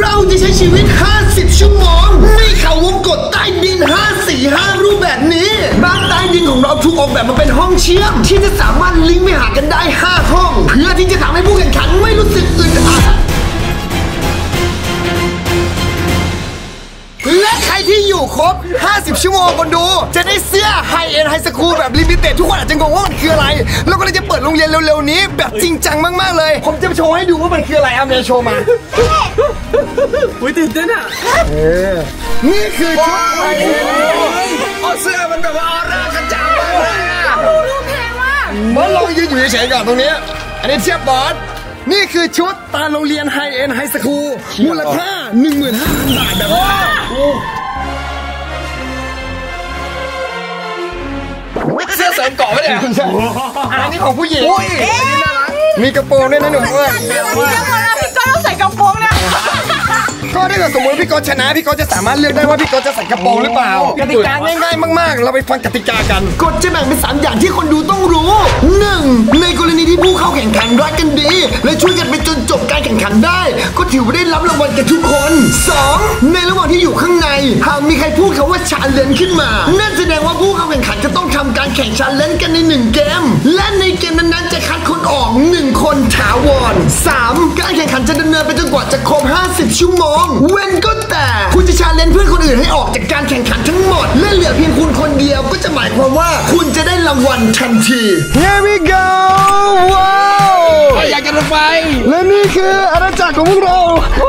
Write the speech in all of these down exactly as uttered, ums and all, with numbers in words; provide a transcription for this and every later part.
เราจะใช้ชีวิตห้าสิบชั่วโมงในเขาวงกฏใต้ดินห้าสี่ห้ารูปแบบนี้บ้านใต้ดินของเราถูกออกแบบมาเป็นห้องเชื่อมที่จะสามารถลิงก์ไปหากันได้ห้าห้องเพื่อที่จะทำให้ผู้แข่งขันไม่รู้สึกอึดอัดและใครที่อยู่ครบห้าสิบชั่วโมงคนดูจะได้เสื้อ High End High School แบบ Limited ทุกคนอาจจะงงว่ามันคืออะไรแล้วก็เลยจะเปิดโรงเรียนเร็วๆนี้แบบจริงจังมากๆเลยผมจะโชว์ให้ดูว่ามันคืออะไรเอาเมย์โชว์มาอุ้ยตื่นเต้นอ่ะนี่คือชุดไทยเอาเสื้อมันแบบว่าออร่ากระจายเลยอ่ะดูแพงมากมาลองยืนอยู่เฉยๆก่อนตรงนี้อันนี้เทียบบอสนี่คือชุดตาโรงเรียน High End High School มูลค่า หนึ่งหมื่นห้าพัน บาทแบบว่าเสื้อเสริมเกาะไม่ได้อันนี้ของผู้หญิงมีกระโปรงด้วยนะหนูเอ้ยพี่ก้อนต้องใส่กระโปรงนะก็ได้แต่สมมติพี่ก้อนชนะพี่ก้อนจะสามารถเลือกได้ว่าพี่ก้อนจะใส่กระโปรงหรือเปล่ากติกาง่ายๆมากๆเราไปฟังกติกากันกฎจะแบ่งเป็นสามอย่างที่คนดูต้องรู้หนึ่งในกรณีที่ผู้เข้าแข่งขันรักกันดีและช่วยกันไปจนจบการแข่งขันได้ก็ถือว่าได้รับรางวัลกันทุกคนสองในระหว่างที่อยู่ข้างในหากมีใครพูดคำว่าชาเลนจ์ขึ้นมานั่นแสดงว่าผู้เข้าแข่งขันจะต้องทำการแข่งชาเลนจ์กันในหนึ่งเกมและในเกมนั้นๆจะคัดคนออกหนึ่งคนถาวรสามการแข่งขันจะดำเนินไปจนกว่าจะครบห้าสิบชั่วโมงเว้นก็แต่คุณจะชาเลนจ์เพื่อนคนอื่นให้ออกจากการแข่งขันทั้งหมดและเหลือเพียงคุณคนเดียวก็จะหมายความว่าคุณจะได้รางวัลทันที Here we go ว้าวอยากจะไปและนี่คืออาณาจักรของพวกเรา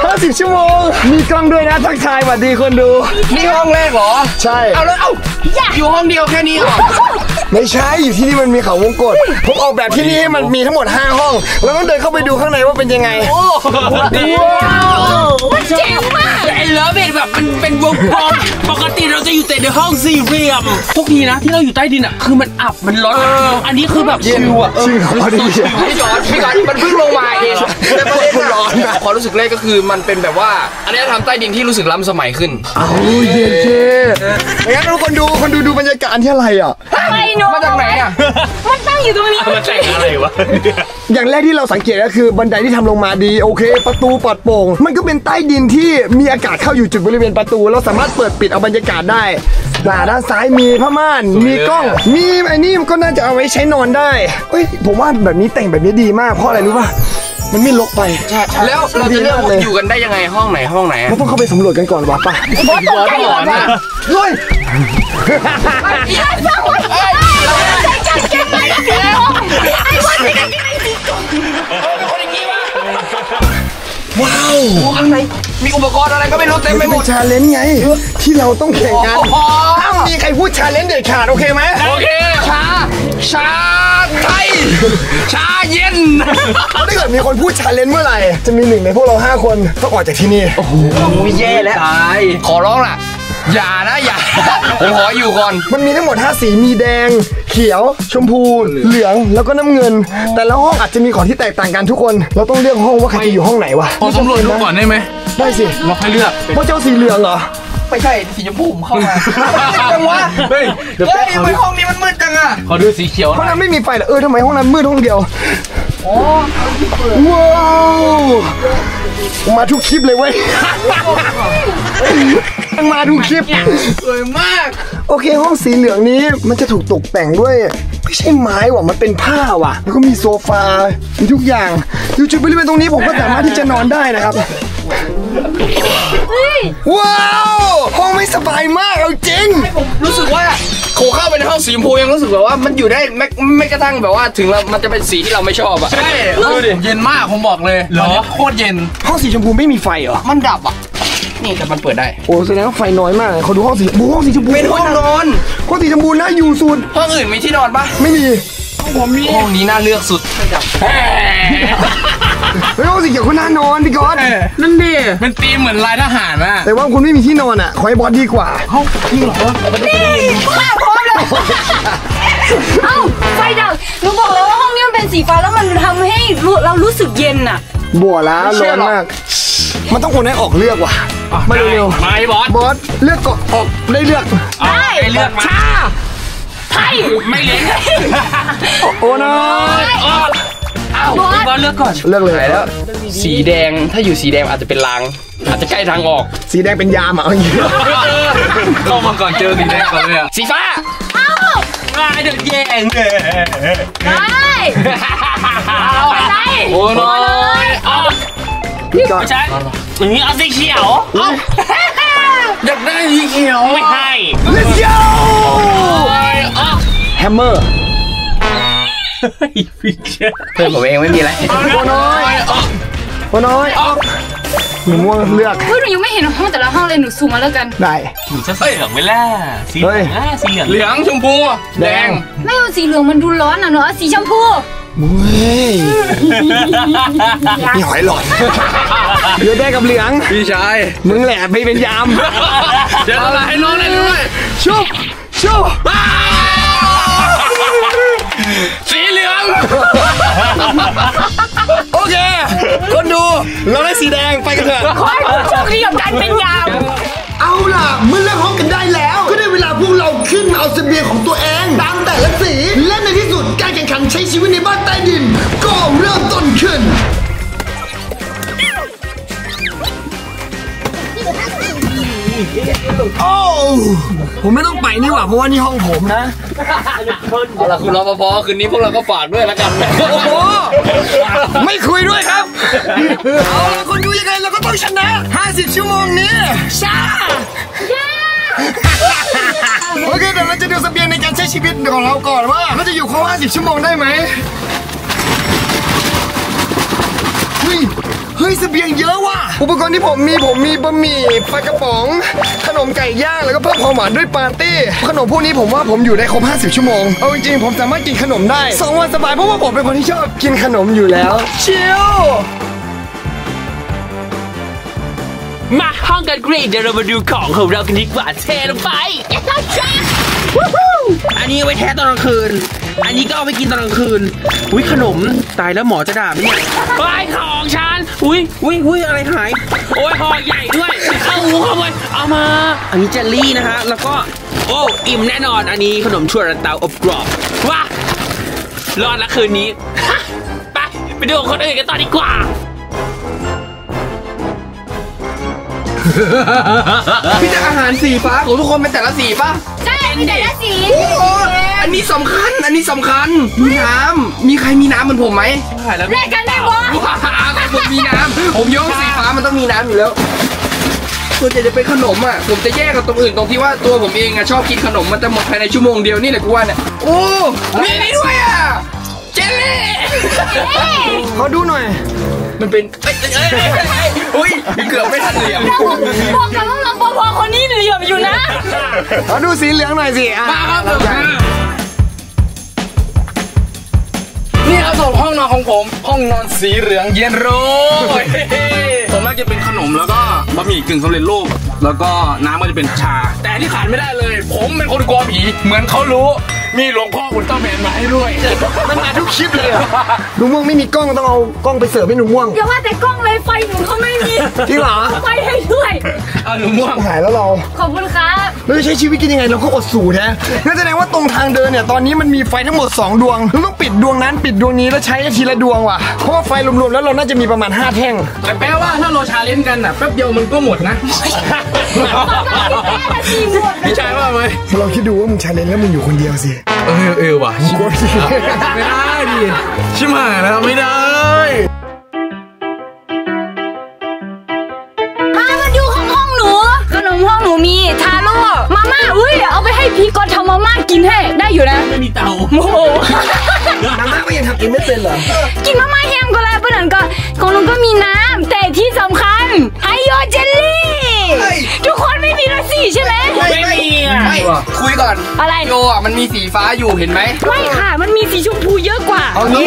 ห้าสิบชั่วโมงมีกล้องด้วยนะทักทายสวัสดีคนดูนี่ห้องแรกเหรอใช่เอาแล้วเอาอยู่ห้องเดียวแค่นี้เหรอไม่ใช่อยู่ที่นี่มันมีเขาวงกฏผมออกแบบที่นี่ให้มันมีทั้งหมดห้าห้องแล้วต้องเดินเข้าไปดูข้างในว่าเป็นยังไงโอ้ดีมันเจ๋งมากไอ้เลิฟแบบมันเป็นวงกลมปกติเราจะอยู่แต่ในห้องสี่เหลี่ยมทุกทีนะที่เราอยู่ใต้ดินอ่ะคือมันอับมันร้อนอันนี้คือแบบชิวอ่ะชิวพอดีพี่จอร์จพี่จอร์จมันเพิ่งลงมาเองแต่ประเด็นร้อนนะความรู้สึกแรกก็คือมันเป็นแบบว่าอันนี้ทำใต้ดินที่รู้สึกล้ำสมัยขึ้นอ้าวเย็นเช่งั้นทุกคนดูคนดูดูบรรยากาศที่อะไรอ่ะมาจากไหนอ่ะมันตั้งอยู่ตรงนี้มันใส่อะไรวะอย่างแรกที่เราสังเกตก็คือบันไดที่ทำลงมาดีโอเคประตูปลอดโปร่งมันก็เป็นใต้ดินที่มีอากาศเข้าอยู่จุดบริเวณประตูเราสามารถเปิดปิดเอาบรรยากาศได้ด้านซ้ายมีผ้าม่านมีกล้องมีไอ้นี่มันก็น่าจะเอาไว้ใช้นอนได้เอ้ยผมว่าแบบนี้แต่งแบบนี้ดีมากเพราะอะไรรู้ป่ะมันไม่ลกไปใช่แล้วเราจะเลือกอยู่กันได้ยังไงห้องไหนห้องไหนเราต้องเข้าไปสำรวจกันก่อนวะป่ะบอสต้องใจหลอนนะลุยว้าวอะไรมีอุปกรณ์อะไรก็ไม่รู้เต็มไปหมดชาเลนจ์ไงที่เราต้องแข่งกันห้ามมีใครพูดชาเลนจ์เด็ดขาดโอเคไหมโอเคชาชาไทยชาเย็นถ้าเกิดมีคนพูดชาเลนจ์เมื่อไหร่จะมีหนึ่งในพวกเราห้าคนต้องออกจากที่นี่โอ้โหแย่แล้วขอร้องล่ะอย่านะอย่าผมขออยู่ก่อนมันมีทั้งหมดห้าสีมีแดงเขียวชมพูเหลืองแล้วก็น้ำเงินแต่ละห้องอาจจะมีของที่แตกต่างกันทุกคนเราต้องเลือกห้องว่าใครจะอยู่ห้องไหนวะขอสำรวจดูก่อนได้ไหมได้สิเราให้เลือกเพราะเจ้าสีเหลืองเหรอไม่ใช่สีชมพูผมเข้ามาจังวะเฮ้ยทำไมห้องนี้มันมืดจังอ่ะขอดูสีเขียวห้องนั้นไม่มีไฟเหรอเออทำไมห้องนั้นมืดห้องเดียวอ๋อว้าวมาทุกคลิปเลยเว้ยมาดูคลิปสวยมากโอเคห้องสีเหลืองนี้มันจะถูกตกแต่งด้วยไม่ใช่ไม้ว่ะมันเป็นผ้าว่ะแล้วก็มีโซฟามีทุกอย่างอยู่จุดบริเวณตรงนี้ผมก็สามารถที่จะนอนได้นะครับว้าวห้องไม่สบายมากเอาจริงรู้สึกว่าโขเข้าไปในห้องสีชมพูยังรู้สึกแบบว่ามันอยู่ได้ไม่ไม่กระทั่งแบบว่าถึงแล้วมันจะเป็นสีที่เราไม่ชอบอ่ะใช่ดูดิเย็นมากผมบอกเลยเหรอโคตรเย็นห้องสีชมพูไม่มีไฟเหรอมันดับอ่ะนี่แต่มันเปิดได้โอ้แสดงว่าไฟน้อยมากเขาดูห้องสีชมพูห้องสีชมพูเป็นห้องนอนห้องสีชมพูน่าอยู่สุดห้องอื่นมีที่นอนปะไม่มีผมมีห้องนี้น่าเลือกสุดไม่ต้องสิเกี่ยวกับน่านอนพี่ก๊อตนั่นดิเป็นตีมเหมือนลายทหารอะแต่ว่าคุณไม่มีที่นอนอะขอให้บอสดีกว่าเฮ้ยจริงเหรอนี่มาพร้อมเลยเอ้าไฟดับหนูบอกแล้วว่าห้องนี้มันเป็นสีฟ้าแล้วมันทำให้เรารู้สึกเย็นอะบัวแล้วร้อนมากมันต้องคนให้ออกเลือกว่ะมาเร็วๆมาบอสบอสเลือกก็ออกได้เลือกได้เลือกชาไทยไม่เล่นโอ้โหน้อยออก บอสเลือกก่อนเลือกเลยแล้วสีแดงถ้าอยู่สีแดงอาจจะเป็นรางอาจจะใกล้ทางออกสีแดงเป็นยามอ่ะอย่างเงี้ยเข้ามาก่อนเจอสีแดงก่อนเลยอ่ะสีฟ้าง่ายเด็กแย่งเลยได้เอาอะไรโอ้ยเอานี่ก่อนใช่อย่างนี้เอาสีเขียวเด็กได้สีเขียวไม่ให้ Let's go แฮมเมอร์เพื่อนผมเองไม่มีอะไรโอ้น้อยโอ้น้อยหนูม่วงเลือกเฮ้ยหนูยังไม่เห็นห้องแต่ละห้องเลยหนูซูมมาแล้วกันได้หนูจะใส่เหลืองไหมล่ะสีเหลืองสีเหลืองเหลืองชมพูแดงไม่เอาสีเหลืองมันดูร้อนอ่ะเนาะสีชมพูเว้ยนี่หอยหลอดเรือแดงกับเหลืองพี่ชายมึงแหละไปเป็นยามเดี๋ยวเราให้น้องได้ด้วยชูชูสีเหลืองโอเคคนดูเราได้สีแดงไปกันเถอะขอให้โชคดีกับการเป็นยามเอาล่ะเมื่อเลือกห้องกันได้แล้วก็ได้เวลาพวกเราขึ้นมาเอาเสบียงของตัวเองตามแต่ละสีและในที่สุดการแข่งขันใช้ชีวิตในบ้านใต้ดินก็เริ่มต้นขึ้นโอ้ผมไม่ต้องไปนี่หว่าเพราะว่านี่ห้องผมนะเอาล่ะคุณรปภคืนนี้พวกเราก็ฝากด้วยแล้วกันโอ้โหไม่คุยด้วยครับเอาล่ะคนดูยังไงเราก็ต้องชนะห้าสิบชั่วโมงนี้ชาโอเคเดี๋ยวเราจะดูเสบียงในการใช้ชีวิตของเราก่อนว่าเราจะอยู่ครบห้าสิบชั่วโมงได้ไหมเฮ้ยเฮ้ยเสบียงเยอะว่ะอุปกรณ์ที่ผมมีผมมีบะหมี่ปลากระป๋องขนมไก่ย่างแล้วก็เพิ่มความหวานด้วยปาร์ตี้ขนมพวกนี้ผมว่าผมอยู่ได้ครบห้าสิบชั่วโมงเอาจริงๆผมสามารถกินขนมได้สองวันสบายเพราะว่าผมเป็นคนที่ชอบกินขนมอยู่แล้วชิลมาห้องกันกรีดเดี๋ยวเรามาดูของของเรากันดีกว่าเทลงไปอันนี้ไว้แท้ตอนกลางคืนอันนี้ก็เอาไปกินตอนกลางคืนอุ้ยขนมตายแล้วหมอจะด่าไหมเนี่ยไอ้ของฉันอุ้ยอุ้ยอุ้ยอะไรหายโอ้ยห่อใหญ่ด้วยเอาหูเข้าไปเอามาอันนี้เจลลี่นะคะแล้วก็โอ้อิ่มแน่นอนอันนี้ขนมชั่วระเตาอบกรอบว้ารอดละคืนนี้ไปไปดูคนอื่นกันต่อดีกว่าพี่จะอาหารสีฟ้าของทุกคนเป็นแต่ละสีป่ะใช่มีแต่ละสีอันนี้สำคัญอันนี้สำคัญมีน้ำมีใครมีน้ำเหมือนผมไหมใช่แล้วแม่กันได้บ่ผมมีน้ำผมยกสีฟ้ามันต้องมีน้ำอยู่แล้วส่วนใหญ่จะเป็นขนมอ่ะผมจะแยกกับตรงอื่นตรงที่ว่าตัวผมเองอ่ะชอบกินขนมมันจะหมดภายในชั่วโมงเดียวนี่แหละกูว่าเนี่ยโอ้มีนี่ด้วยอ่ะเจลลี่ขอดูหน่อยมันเป็นเอ้ยเอ้ยเอ้ยเกือบไม่ทันเหลี่ยมพอกันแล้วพอคนนี้เหลี่ยมอยู่นะเอาดูสีเหลืองหน่อยสิอ่ะนี่ครับส่วนห้องนอนของผมห้องนอนสีเหลืองเย็นโรยผมน่าจะเป็นขนมแล้วก็บะหมี่กึ่งสำเร็จรูปแล้วก็น้ำก็จะเป็นชาแต่ที่ขาดไม่ได้เลยผมเป็นคนกลัวผีเหมือนเขารู้มีหลวงพ่อคุณต้องแมนมาให้ด้วยมันมาทุกคลิปเลยหนูม่วงไม่มีกล้องต้องเอากล้องไปเสิร์ฟให้หนูม่วงอย่าว่าแต่กล้องเลยไฟหนูเขาไม่มีจริงเหรอไฟให้ด้วยเอาหนูม่วงหายแล้วเราขอบคุณครับเราจะใช้ชีวิตกินยังไงเราก็อดสูตรนะนั่นแสดงว่าตรงทางเดินเนี่ยตอนนี้มันมีไฟทั้งหมดสองดวงเราต้องปิดดวงนั้นปิดดวงนี้แล้วใช้ทีละดวงว่ะเพราะว่าไฟรวมๆแล้วเราน่าจะมีประมาณห้าแท่งแต่แปลว่าถ้าเราชาเลนจ์กันอ่ะแป๊บเดียวมันก็หมดนะพี่ชายว่าไหมเราคิดดูว่ามึงชาเลนจ์แล้วมึงอยู่คนเดียวสิเออเออว่ะชิบไม่ได้ดิชิบหายแล้วไม่ได้มามาดูห้องห้องหนูขนมห้องหนูมีทาโร่มาม่าอุ้ยเอาไปให้พี่กอดทำมาม่ากินให้ได้อยู่นะไม่มีเตาโอ้โหมาม่าก็ยังทำกินไม่เป็นเหรอกินมาม่าแฮมก็แล้วเพื่อนก็ของลุงก็มีน้ำแต่ที่สำคัญไฮโดรเจลลี่ทุกคนไม่มีละสีใช่ไหมไม่มีไม่คุยก่อนอะไรโยอ่ะมันมีสีฟ้าอยู่เห็นไหมไม่ค่ะมันมีสีชมพูเยอะกว่าเอางี้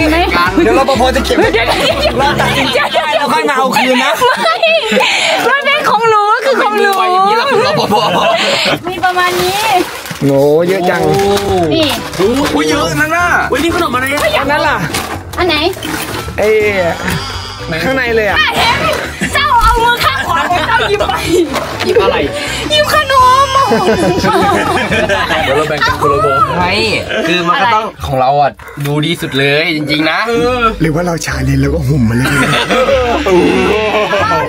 เดี๋ยวรปภจะเก็บเราตัดสินใจได้เราค่อยมาเอาคืนนะไม่เป็นของหนูคือของหนูมีประมาณนี้โหเยอะจังนี่อุ้ยเยอะนั่นน่ะอุ้ยนี่ขนมอะไรอันนั้นล่ะอันไหนเอ๊ะข้างในเลยอ่ะเจ้าเอามือข้างขวาของเจ้าหยิบไปหยิบอะไรหยิบขนมโอ้โห เดี๋ยวเราแบ่งกันคนละโบใช่คือมันก็ต้องของเราอ่ะดูดีสุดเลยจริงๆนะหรือว่าเราชาเลนจ์แล้วก็หุ่มมาเลย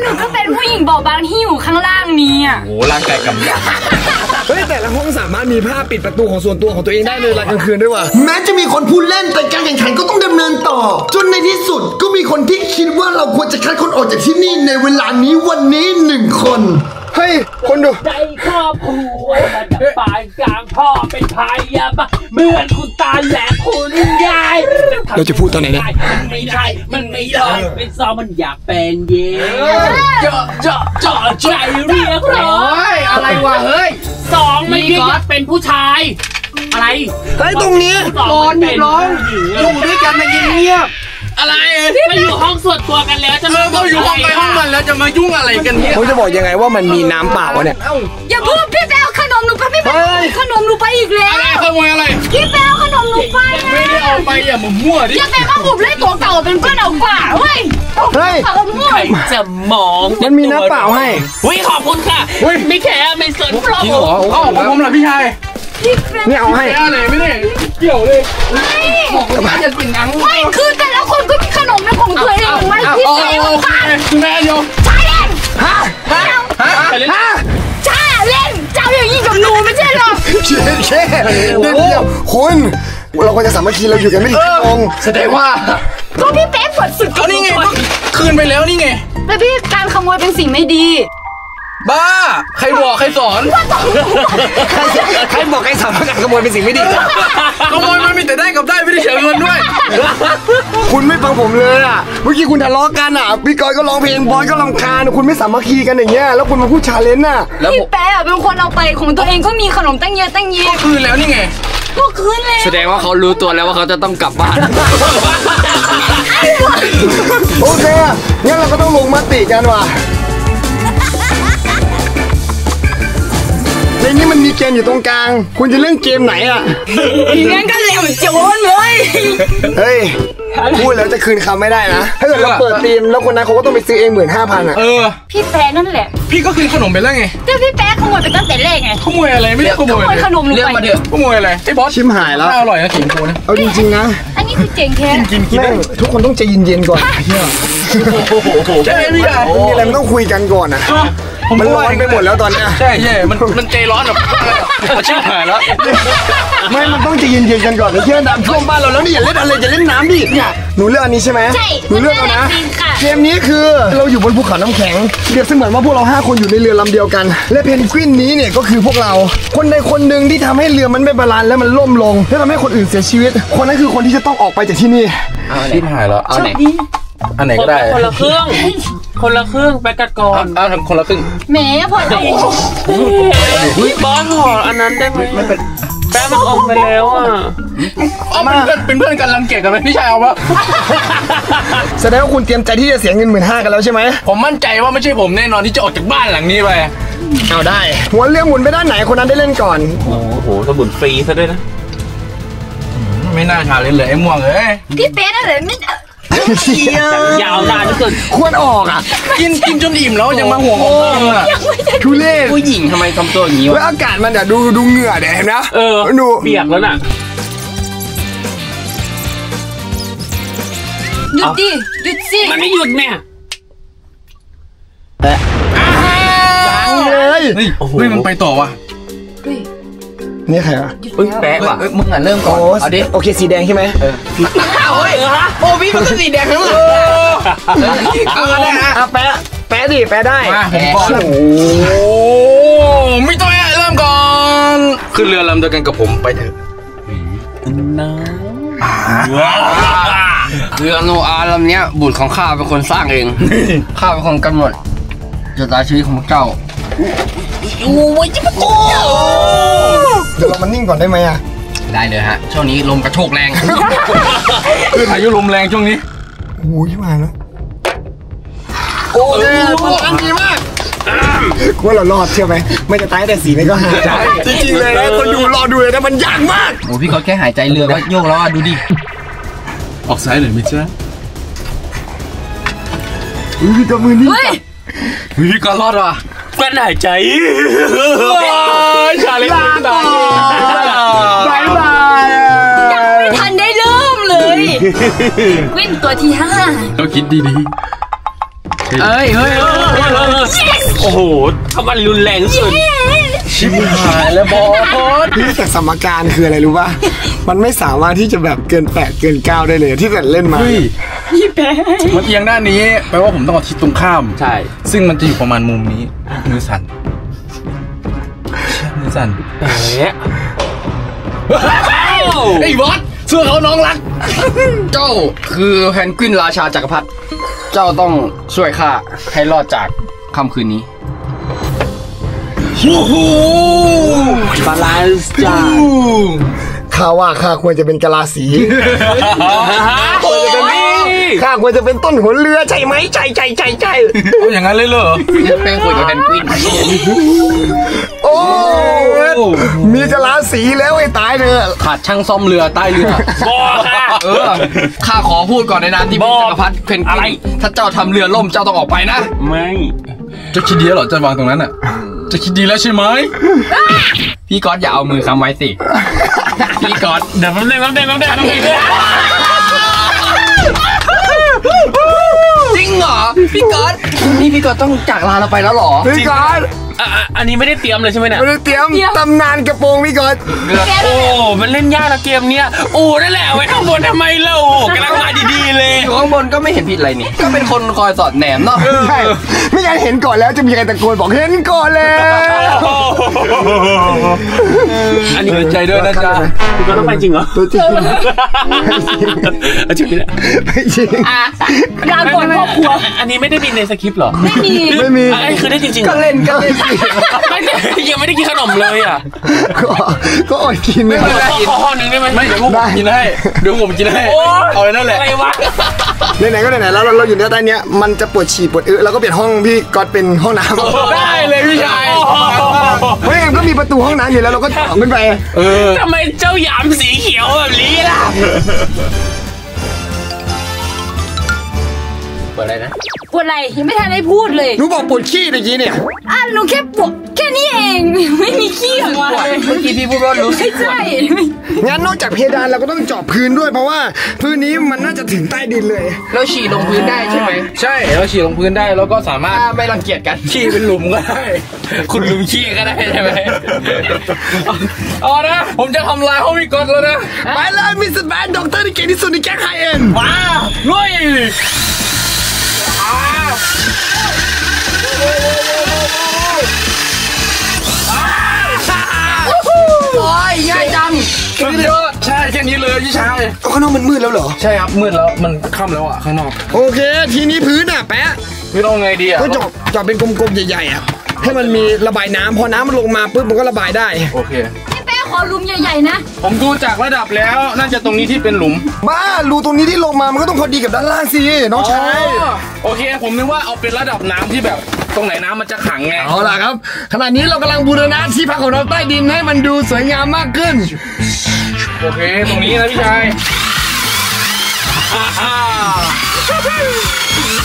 หนูก็เป็นผู้หญิงเบาบางที่อยู่ข้างล่างนี้อ่ะโอ้ร่างกายกำยำเฮ้ยแต่ละห้องสามารถมีผ้าปิดประตูของส่วนตัวของตัวเองได้เลยกลางคืนด้วยว่ะแม้จะมีคนพูดเล่นแต่การแข่งขันก็ต้องดำเนินต่อจนในที่สุดก็มีคนที่คิดว่าเราควรจะคัดคนออกจากที่นี่ในเวลานี้วันนี้หนึ่งคนเฮ้ยคนดูใจครอบครัวมันจะปานกลางพ่อเป็นพายาบ้าเหมือนคุณตาแหลมคุณยายเราจะพูดตอนไหนเนี่ยมันไม่ใช่มันไม่ได้เป็นซอมันอยากเป็นเย่เจาะเจาะเจาะใจเรียกร้อยอะไรวะเฮ้ยสองไม่ได้อยากเป็นผู้ชายอะไรเฮ้ยตรงนี้ร้อนร้อนอยู่ด้วยกันมันเงียบอะไรมาอยู่ห้องส่วนตัวกันแล้วจะมาอยู่ห้องไปห้องมันแล้วจะมายุ่งอะไรกันเนี่ยผมจะบอกยังไงว่ามันมีน้ำเปล่าเนี่ยอย่าพูดพี่แปลขนมหนูไปไม่ไปขนมหนูไปอีกแล้วอะไรขโมยอะไรพี่แปลขนมหนูไปไม่ได้เอาไปอย่ามามั่วดิอย่าไปมาบุบเลยตัวเก่าเป็นเพื่อนเอากว่าเฮ้ยเฮ้ยจะมองมันมีน้ำเปล่าให้วิ่งขอบคุณค่ะไม่แคร์ไม่สนเราเอาของผมเหรอพี่ชายไม่เอาให้อะไรไม่ได้เกี่ยวเลยบอกว่าจะกินน้ำไม่คือแต่ละคนก็มีขนมนะของตัวเองไม่ที่ใครของใครแม่โยชาเล่นฮะฮะฮะชาเล่นเจ้าอย่างนี้กับหนูไม่ใช่หรอเช่เช่เดี๋ยวคุณเราควรจะสามัคคีเราอยู่กันไม่ถึงชั่วโมงแสดงว่าก็พี่เป๊ะฝดสุดก็นี่ไงคืนไปแล้วนี่ไงแต่พี่การขโมยเป็นสิ่งไม่ดีบ้าใครบอกใครสอนใครบอกใครสอนว่าการขโมยเป็นสิ่งไม่ดีขโมยมันมีแต่ได้กับได้ไม่ได้เสียเงินด้วยคุณไม่ฟังผมเลยอ่ะเมื่อกี้คุณทะเลาะกันอ่ะพี่กอยก็ร้องเพลงบอยก็รำคาญคุณไม่สามัคคีกันอย่างเงี้ยแล้วคุณมาพูดชาเลนจ์น่ะพี่แป๊ะเป็นคนเอาไปของตัวเองก็มีขนมตั้งเยอะตั้งเยอะก็คืนแล้วนี่ไงก็คืนแล้วแสดงว่าเขารู้ตัวแล้วว่าเขาจะต้องกลับบ้านโอเคงั้นเราก็ต้องลงมติกันว่ะในนี้มันมีเกมอยู่ตรงกลางคุณจะเล่นเกมไหนอ่ะงั้นก็เล่นโจรเลยเฮ้ยพูดแล้วจะคืนคำไม่ได้นะถ้าเกิดเราเปิดทีมแล้วคนนั้นเขาก็ต้องไปซื้อเองหมื่นห้าพันอ่ะเออพี่แปะนั่นแหละพี่ก็คืนขนมไปแล้วไงแต่พี่แปะขโมยไปตั้งแต่แรกไงขโมยอะไรไม่ได้ขโมยขนมเรื่องมาเดือดขโมยอะไรไอ้บอสชิมหายแล้วอร่อยนะขิงโคนะเอาจริงๆนะอันนี้คือเจ๋งแค่กินกินทุกคนต้องใจเย็นๆก่อนโอ้โหใช่พี่อะมีอะไรมันต้องคุยกันก่อนอ่ะมันร้อนไปหมดแล้วตอนนี้ใช่ใช่มันมันใจร้อนแบบชิบหายแล้วไม่มันต้องใจเย็นๆกันก่อนเชื่อน้ำท่วมบ้านเราแล้วนี่อย่าเล่นอะไรจะเล่นน้ำดิเนี่ยหนูเลือกอันนี้ใช่ไหมใช่หนูเลือกเอานะเกมนี้คือเราอยู่บนภูเขาน้ำแข็งเปรียบเสมือนว่าพวกเราห้าคนอยู่ในเรือลำเดียวกันและเพนกวินนี้เนี่ยก็คือพวกเราคนใดคนหนึ่งที่ทำให้เรือมันไม่บาลานซ์และมันล่มลงและทำให้คนอื่นเสียชีวิตคนนั้นคือคนที่จะต้องออกไปจากที่นี่ชิบหายแล้วเอาไหนอันไหนก็ได้คนละครึ่งคนละครึ่งไปกัดก่อนอ้าวทำคนละครึ่งแหมพอดีบอสห่ออันนั้นได้ไหมไม่เป็นแป๊บมันออกไปแล้วอ่ะเอามาเป็นเพื่อนกันรังเกียจกันไหมพี่ชายเอาปะแสดงว่าคุณเตรียมใจที่จะเสียเงินหมื่นห้ากันแล้วใช่ไหมผมมั่นใจว่าไม่ใช่ผมแน่นอนที่จะออกจากบ้านหลังนี้ไปเอาได้หัวเรื่องหมุนไปด้านไหนคนนั้นได้เล่นก่อนโอ้โหถ้าหมุนฟรีซะด้วยนะไม่น่าชาเลนจ์เลยไอ้ม่วงเอ้ยพี่เป๊ะอะไรไม่ยาวนานที่สุดควรออกอ่ะกินกินจนอิ่มแล้วยังมาหัวของเธอทุเรศผู้หญิงทำไมทำตัวอย่างนี้วะอากาศมันอ่ะดูดูเหงื่อเดี๋ยวเห็นนะเออดูเปียกแล้วน่ะหยุดดิหยุดสิมันไม่หยุดแม่ล้างเลยนี่มันไปต่อวะนี่ใครอ่ะแปะว่ะมึงอ่ะเริ่มก่อนเอาดิโอเคสีแดงใช่ไหมเออโอ้ยโอ้พี่มันก็สีแดงทั้งหมดเอาได้ฮะเอาแปะแปะดิแปะได้โอ้โหไม่ต้องเริ่มก่อนขึ้นเรือลำเดียวกันกับผมไปเถอะน้ำเรือโนอาลำเนี้ยบุตรของข้าเป็นคนสร้างเองข้าเป็นคนกำหนดชะตาชีวิตของเจ้าอยู่ไว้จะมาโกเดี๋ยวเรามันนิ่งก่อนได้ไหมอะได้เลยฮะช่วงนี้ลมกระโชกแรงพายุลมแรงช่วงนี้โอ้ยมาแล้วโอ้ยอันดีมากกลัวเรารอดเชื่อไหมไม่จะตายแต่สีมันก็หายใจจริงๆเลยนะคนดูรอดูเลยนะมันยากมากโอ้พี่เขาแค่หายใจเรือก็โยกแล้วดูดิออกซ้ายหน่อยมิจ้าอุ้ยพี่กำมือนี่เฮ้ยพี่ก็รอดว่ะ กลั้นหายใจชาลินตาบายบายยังไม่ทันได้เริ่มเลยวิ่งตัวที่ห้าต้องคิดดีๆเอ้ยเฮ้ยโอ้โหทำมันรุนแรงสุดชิบหายแล้วบอสนี่แต่สมการคืออะไรรู้ป่ะมันไม่สามารถที่จะแบบเกินแปดเกินเก้าได้เลยที่แต่เล่นมาพี่แปะมันเอียงด้านนี้แปลว่าผมต้องเอาทิศตรงข้ามใช่ซึ่งมันจะอยู่ประมาณมุมนี้มือสั่นมือสั่นแปะไอ้บอสเสื้อเขาน้องรักเจ้าคือเพนกวินราชาจักรพรรดิเจ้าต้องช่วยข้าให้รอดจากค่ำคืนนี้โอ้โหบาลานซ์จ้าข้าว่าข้าควรจะเป็นกะลาสีควรจะเป็นข้าควรจะเป็นต้นหัวเรือใช่ไหมใช่ใช่ใช่ใช่เอาอย่างนั้นเลยเหรอแป้งควรจะเป็นกวินโอ้มีกะลาสีแล้วไอ้ตายเธอขาดช่างซ่อมเรือใต้เรือบอกค่ะเออข้าขอพูดก่อนในนามที่เป็นจักรพรรดิเพนกวินถ้าเจ้าทำเรือล่มเจ้าต้องออกไปนะไม่จะคิดดีแล้วเหรอจะวางตรงนั้นอ่ะจะคิดดีแล้วใช่ไหมพี่ก๊อตอย่าเอามือคำไว้สิพี่ก๊อตเดี๋ยวมันได้มันได้มันได้ต้องกินด้วยจริงเหรอพี่ก๊อตนี่พี่ก๊อตต้องจากลาเราไปแล้วหรอพี่ก๊อตอันนี้ไม่ได้เตรียมเลยใช่ไหมเนี่ยไม่ได้เตรียมตำนานกระโปรงพี่ก๊อตโอ้มันเล่นยากนะเกมเนี้ยโอ้นั่นแหละไว้ข้างบนทำไมเล่าโอ้กำลังมาดีๆเลยข้างบนก็ไม่เห็นผิดอะไรนี่ก็เป็นคนคอยสอดแนมเนาะใช่ไม่ใช่เห็นก่อนแล้วจะมีใครตะโกนบอกเห็นก่อนแล้วอันนี้ใจด้วยนะจ๊ะพี่ก๊อตต้องไปจริงเหรอจริงจริงไม่จริงการบนพ่อครัวอันนี้ไม่ได้มีในสคริปต์หรอไม่มีไม่มีไอ้คือได้จริงๆก็เล่นก็เล่นยังไม่ได้กินขนมเลยอ่ะก็อดกินไม่ได้ข้อหนึ่งได้ไหมไม่เดี๋ยวผมกินให้เดี๋ยวผมกินให้เอาเลยนั่นแหละอะไรวะไหนๆก็ไหนๆแล้วเราอยู่ในใต้เนี้ยมันจะปวดฉี่ปวดอึแล้วก็เปลี่ยนห้องพี่ก๊อตเป็นห้องน้ำได้เลยพี่ชายเฮ้ยก็มีประตูห้องน้ำอยู่แล้วเราก็ต่อขึ้นไปเออทำไมเจ้ายามสีเขียวแบบนี้ล่ะปวดอะไรนะปวดอะไรยังไม่ทันได้พูดเลยหนูบอกปวดขี้ตะกี้เนี่ยอ่ะหนูแค่ปวดแค่นี้เองไม่มีขี้ออกมาเลยเมื่อกี้พี่พูดว่ารู้สึกปวดงั้นนอกจากเพดานเราก็ต้องเจาะพื้นด้วยเพราะว่าพื้นนี้มันน่าจะถึงใต้ดินเลยเราฉี่ลงพื้นได้ใช่ไหมใช่เราฉี่ลงพื้นได้แล้วก็สามารถไม่รังเกียจกันขี้เป็นหลุมก็ได้คุณหลุมขี้ก็ได้ใช่ไหมอ๋อนะผมจะทำลายห้องพี่ก๊อตแล้วนะไปเลยมิสเตอร์แบนด็อกเตอร์ที่เก่งที่สุดในแก๊งไฮเอ็นว้าวลุยโอ้ยง่ายจังแค่นี้เลยใช่แค่นี้เลยพี่ชายข้างนอกมันมืดแล้วเหรอใช่ครับมืดแล้วมันค่ำแล้วอ่ะข้างนอกโอเคทีนี้พื้นอ่ะแปะพื้นเอาไงดีอ่ะก็จอบจอบเป็นกลมๆใหญ่ๆอ่ะให้มันมีระบายน้ำพอน้ำมันลงมาปุ๊บมันก็ระบายได้โอเคแปะขอลุมใหญ่ๆนะผมดูจากระดับแล้วน่าจะตรงนี้ที่เป็นหลุมบ้ารูตรงนี้ที่ลงมามันก็ต้องพอดีกับด้านล่างสิน้องชายโอเคผมนึกว่าเอาเป็นระดับน้ำที่แบบตรงไหนน้ำมันจะขังไงเอาล่ะครับขณะนี้เรากำลังบูรณะที่พักของเราใต้ดินให้มันดูสวยงามมากขึ้นโอเคตรงนี้นะพี่ชาย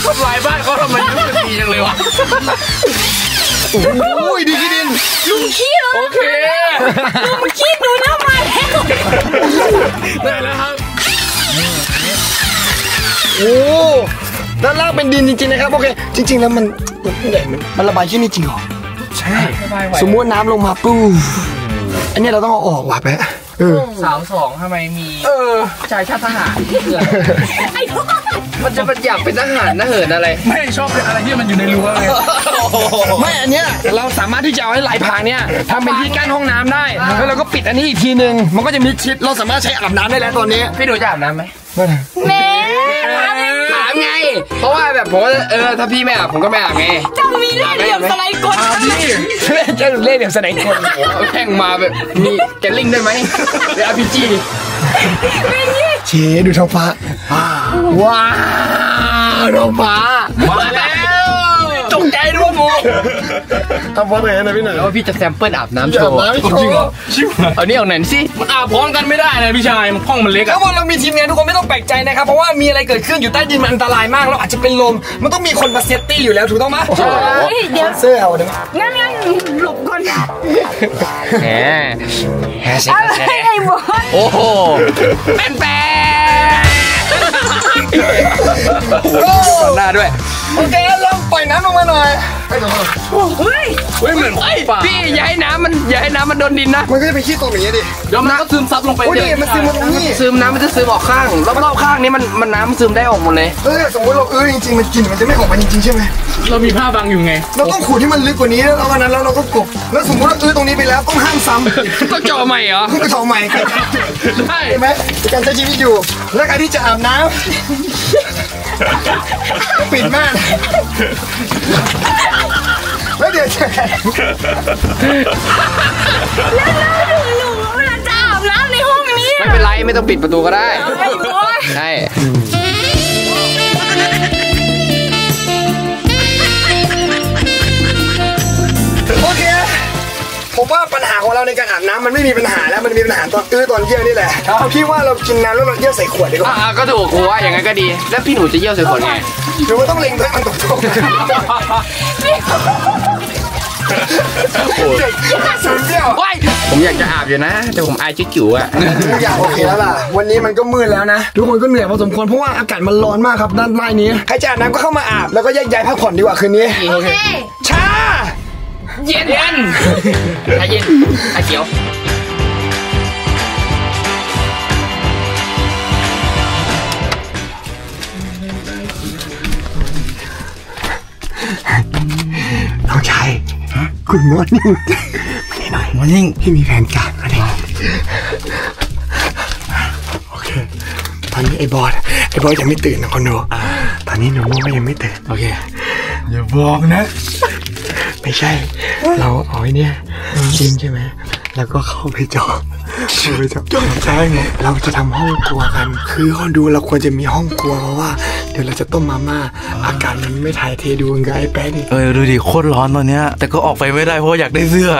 ทำลายบ้านเขาทำไมยุ่งกันดีจังเลยวะโอ้ยดีขี้ดินลุงขี้เลยโอเคลุงขี้หนูน้ำมาแล้วได้แล้วครับโอ้ด้านล่างเป็นดินจริงๆนะครับโอเคจริงๆแล้วมันมันระบายที่นี่จริงหรอใช่สมมติน้ำลงมาปุ๊บอันนี้เราต้องเอาออกว่ะแปะสาวสองทำไมมีชายชาติทหารมันจะเป็นอยากเป็นทหารนะเหินอะไรไม่ชอบอะไรที่มันอยู่ในรั้วไงไม่อันเนี้ยเราสามารถที่จะเอาให้ไหลผ่านเนี่ยทำเป็นที่กั้นห้องน้ำได้แล้วเราก็ปิดอันนี้อีกทีนึงมันก็จะมิดชิดเราสามารถใช้อาบน้ำได้แล้วตอนนี้พี่ดูจะอาบน้ำไหมไม่ถามไงเพราะว่าแบบผมเออถ้าพี่ไม่อาบผมก็ไม่อาบไงจะมีเล่ห์เหลี่ยมสไลด์กดพี่จะเล่ห์เหลี่ยมสไลด์กดเอาแข่งมาแบบมีแกลลิงได้ไหมเดี๋ยวอาร์พีจีเชดูท้องฟ้าว้าวท้องฟ้ามาแล้วตกใจด้วยมู ทำพอดแคสต์นะพี่หน่อยแล้วพี่จะแซมเปิลอาบน้ำโชว์จริงเหรอชิวเอาเนี่ยเอาไหนสิมันอาบพร้อมกันไม่ได้นะพี่ชายมันห้องมันเล็กอะแล้ววันเรามีทีมงานทุกคนไม่ต้องแปลกใจนะครับเพราะว่ามีอะไรเกิดขึ้นอยู่ใต้ดินมันอันตรายมากเราอาจจะเป็นลมมันต้องมีคนมาเซฟตี้อยู่แล้วถูกต้องไหมเดี๋ยวเสื้อเอาดึงงั้นงั้นหลบก่อนแหมอะไรไอ้บอลโอ้โหแป้นแป้นหน้าด้วยโอเคลองปล่อยน้ำลงมาหน่อยไปหน่อยเฮ้ยเฮ้ยเหมือนพี่ย้ายน้ำมันย้ายน้ำมันโดนดินนะมันก็จะไปขี้ตรงอย่างนี้ดิเดี๋ยวน้ำก็ซึมซับลงไปเลยมันซึมตรงนี้ซึมน้ำมันจะซึมออกข้างรอบๆข้างนี้มันมันน้ำซึมได้ออกหมดเลยเออสมมติเราเออจริงๆมันกินมันจะไม่ออกมาจริงๆใช่ไหมเรามีผ้าบังอยู่ไงเราต้องขูดที่มันลึกกว่านี้แล้ววันนั้นแล้วเราก็กบแล้วสมมติเราเออตรงนี้ไปแล้วต้องห้ามซ้ำต้องจ่อใหม่เหรอต้องจ่อใหม่ใช่ไหมการใช้ชีวิตอยู่และการที่จะอาบน้ำปิดมากแล้วเดี๋ยวจะแล้วหนูหนูเวลาจะอาบน้ำในห้องนี้ไม่เป็นไรไม่ต้องปิดประตูก็ได้ใช่โอเคผมว่าปัญหาของเราในการอาบน้ำมันไม่มีปัญหาแล้วมันมีปัญหาตอนเออตอนเยี่ยวนี่แหละเราคิดว่าเรากินน้ำแล้วเราเยี่ยวใส่ขวดดีกว่าก็ถูกกูว่าอย่างนั้นก็ดีแล้วพี่หนูจะเยี่ยวใส่ขวดไงหนูต้องเล็งเพื่อมันตกตกผมอยากจะอาบอยู่นะแต่ผมอายจิ๋วๆอ่ะอยากโอเคแล้วล่ะวันนี้มันก็มืดแล้วนะทุกคนก็เหนื่อยพอสมควรเพราะว่าอากาศมันร้อนมากครับด้านใต้นี้ใครจะอาบน้ำก็เข้ามาอาบแล้วก็แยกย้ายพักผ่อนดีกว่าคืนนี้โอเคชาเย็นเย็นชาเย็นชาเขียวน้องชายคุณมอนิ่งมานี่หน่อยมอนิ่งที่มีแผนการมานี่โอเคตอนนี้ไอ้บอสไอ้บอสยังไม่ตื่นนะคอนโดตอนนี้หนูมอยังไม่ตื่นโอเคอย่าบอกนะไม่ใช่เราเอาไอ้เนี่ยจิ้มใช่ไหมแล้วก็เข้าไปจอเข้าไปจอจอใช่ไหมเราจะทำห้องครัวกันคือคอนโดเราควรจะมีห้องครัวเพราะว่าเดี๋ยวเราจะต้มมาม่าอากาศมันไม่ถ่ายเทดูงไอ้แป๊ดเออดูดิโคตรร้อนตอนเนี้ยแต่ก็ออกไปไม่ได้เพราะอยากได้เสื้อ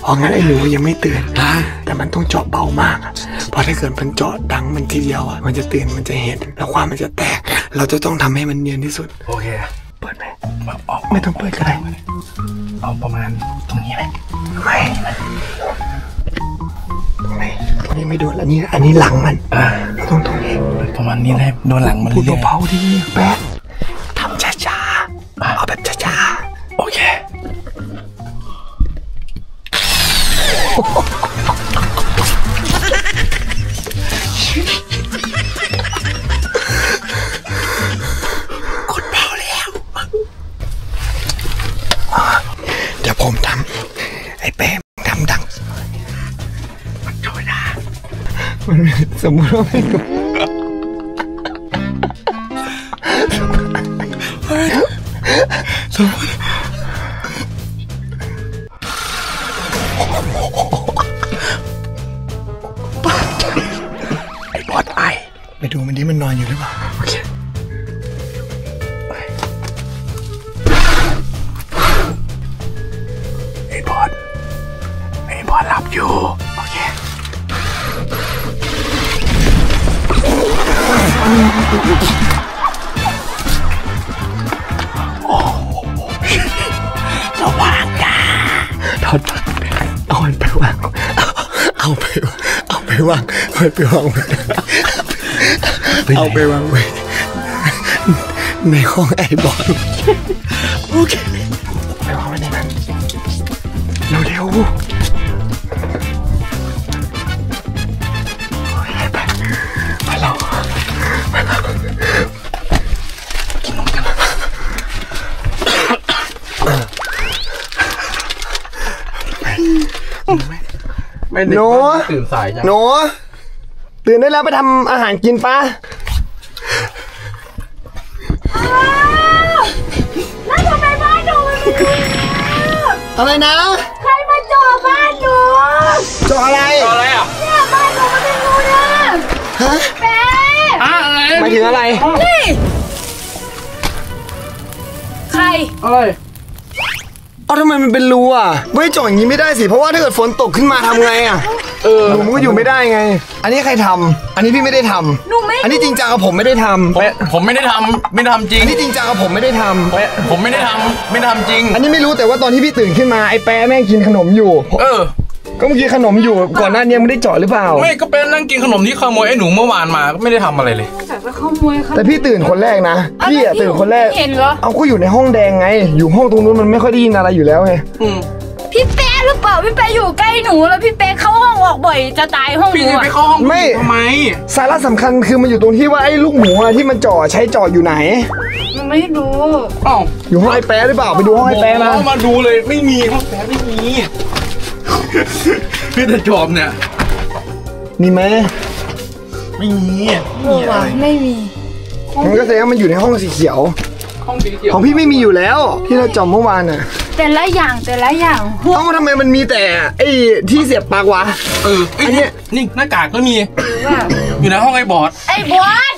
เพราะงั้นไอ้หนูยังไม่ตื่นแต่มันต้องเจาะเบามากเพราะถ้าเกิดมันเจาะดังมันทีเดียวอ่ะมันจะตื่นมันจะเห็นแล้วความมันจะแตกเราจะต้องทำให้มันเนียนที่สุดโอเคเปิดไหมออกไม่ต้องเปิดก็ได้เอาประมาณตรงนี้ไหมไม่ตรงไหนตรงนี้ไม่โดนอันนี้อันนี้หลังมันอ่าตรงตรงนี้ประมาณนี้ได้โดนหลังมันพูดเบาๆที่แป๊บทำช้าๆเอาแบบช้าๆโอเคผมทำไอ้แป๊บทำดังมันโดนนะมันสมมติว่าไม่กลัวสมมติไอ้บอสไอไปดูมันดิมันนอนอยู่หรือเปล่าโอเคอยู่โอเคโอ้สว่างจ้าถอดเอาไปวางเอาไปเอาไปวางเอาไปวางเอาไปวางไว้ในห้องไอ้บอลโอเคไปวางไว้ในนั้นเร็วๆหนูตื่นสายจ้ะหนูตื่นได้แล้วไปทำอาหารกินปะแล้วทำไมบ้านหนูอะไรนะใครมาจ่อบ้านหนูจ่ออะไรจ่ออะไรอ่ะเนี่ยบ้านหนูมันเป็นงูนะฮะแป๊ะอะไรมาถึงอะไรใคร อะไรอ๋อทำไมมันเป็นรูอ่ะไม่จอดอย่างนี้ไม่ได้สิเพราะว่าถ้าเกิดฝนตกขึ้นมาทำไงอ่ะเออรูมันก็อยู่ไม่ได้ไงอันนี้ใครทำอันนี้พี่ไม่ได้ทำหนูไม่อันนี้จริงจังกับผมไม่ได้ทำผมไม่ได้ทำไม่ทำจริงอันนี้จริงจังกับผมไม่ได้ทำผมไม่ได้ทำไม่ทำจริงอันนี้ไม่รู้แต่ว่าตอนที่พี่ตื่นขึ้นมาไอ้แป๊ะแม่งกินขนมอยู่เออก็เมื่อกี้ขนมอยู่ก่อนหน้านี้ไม่ได้จอดหรือเปล่าไม่ก็เป็นนั่งกินขนมที่ขโมยไอ้หนูเมื่อวานมาก็ไม่ได้ทำอะไรเลยแต่ก็ขโมยค่ะแต่พี่ตื่นคนแรกนะพี่อะตื่นคนแรกเห็นเหรอเอาก็อยู่ในห้องแดงไงอยู่ห้องตรงนู้นมันไม่ค่อยได้ยินอะไรอยู่แล้วไงพี่เป๊ะหรือเปล่าพี่เป๊ะอยู่ใกล้หนูแล้วพี่เป๊ะเข้าห้องออกบ่อยจะตายห้องพี่ไปเข้าห้องไม่ทำไมสาระสำคัญคือมันอยู่ตรงที่ว่าไอ้ลูกหมูที่มันจอดใช้จอดอยู่ไหนไม่รู้อ้าวอยู่ห้องไอ้แป๊ะหรือเปล่าไปดูห้องไอ้แป๊ะมามาดูเลยไม่มีห้องแป๊ะไม่มีพี่ตะจอบเนี่ยมีไหมไม่มีไม่มีไม่มีมันก็แสดงว่ามันอยู่ในห้องสีเขียวห้องสีเขียวของพี่ไม่มีอยู่แล้วที่เราจอมเมื่อวานน่ะแต่ละอย่างแต่ละอย่างเอ้าทำไมมันมีแต่ไอ้ที่เสียบปากวะเอออันนี้นี่หน้ากากก็มีอยู่ในห้องไอ้บอสไอ้บอส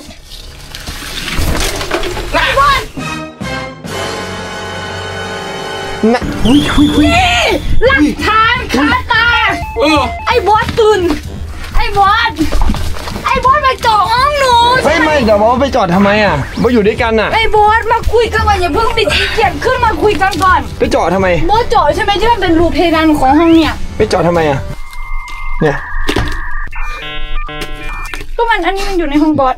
ไอ้บอสน่ะอุ้ยอุ้ยอุ้ยหลักฐานคาตาไอ้บอสตื่นไอ้บอสไอ้บอสมาจอดห้องหนูไม่ไม่แต่ว่าไปจอดทำไมอ่ะมาอยู่ด้วยกันอ่ะไอ้บอสมาคุยกันก่อนอย่าเพิ่งไปขี้เกียจขึ้นมาคุยกันก่อนไปจอดทำไมบอสจอดใช่ไหมที่มันเป็นรูเพดานของห้องเนี่ยไปจอดทำไมอ่ะเนี่ยก็มันอันนี้มันอยู่ในห้องบอส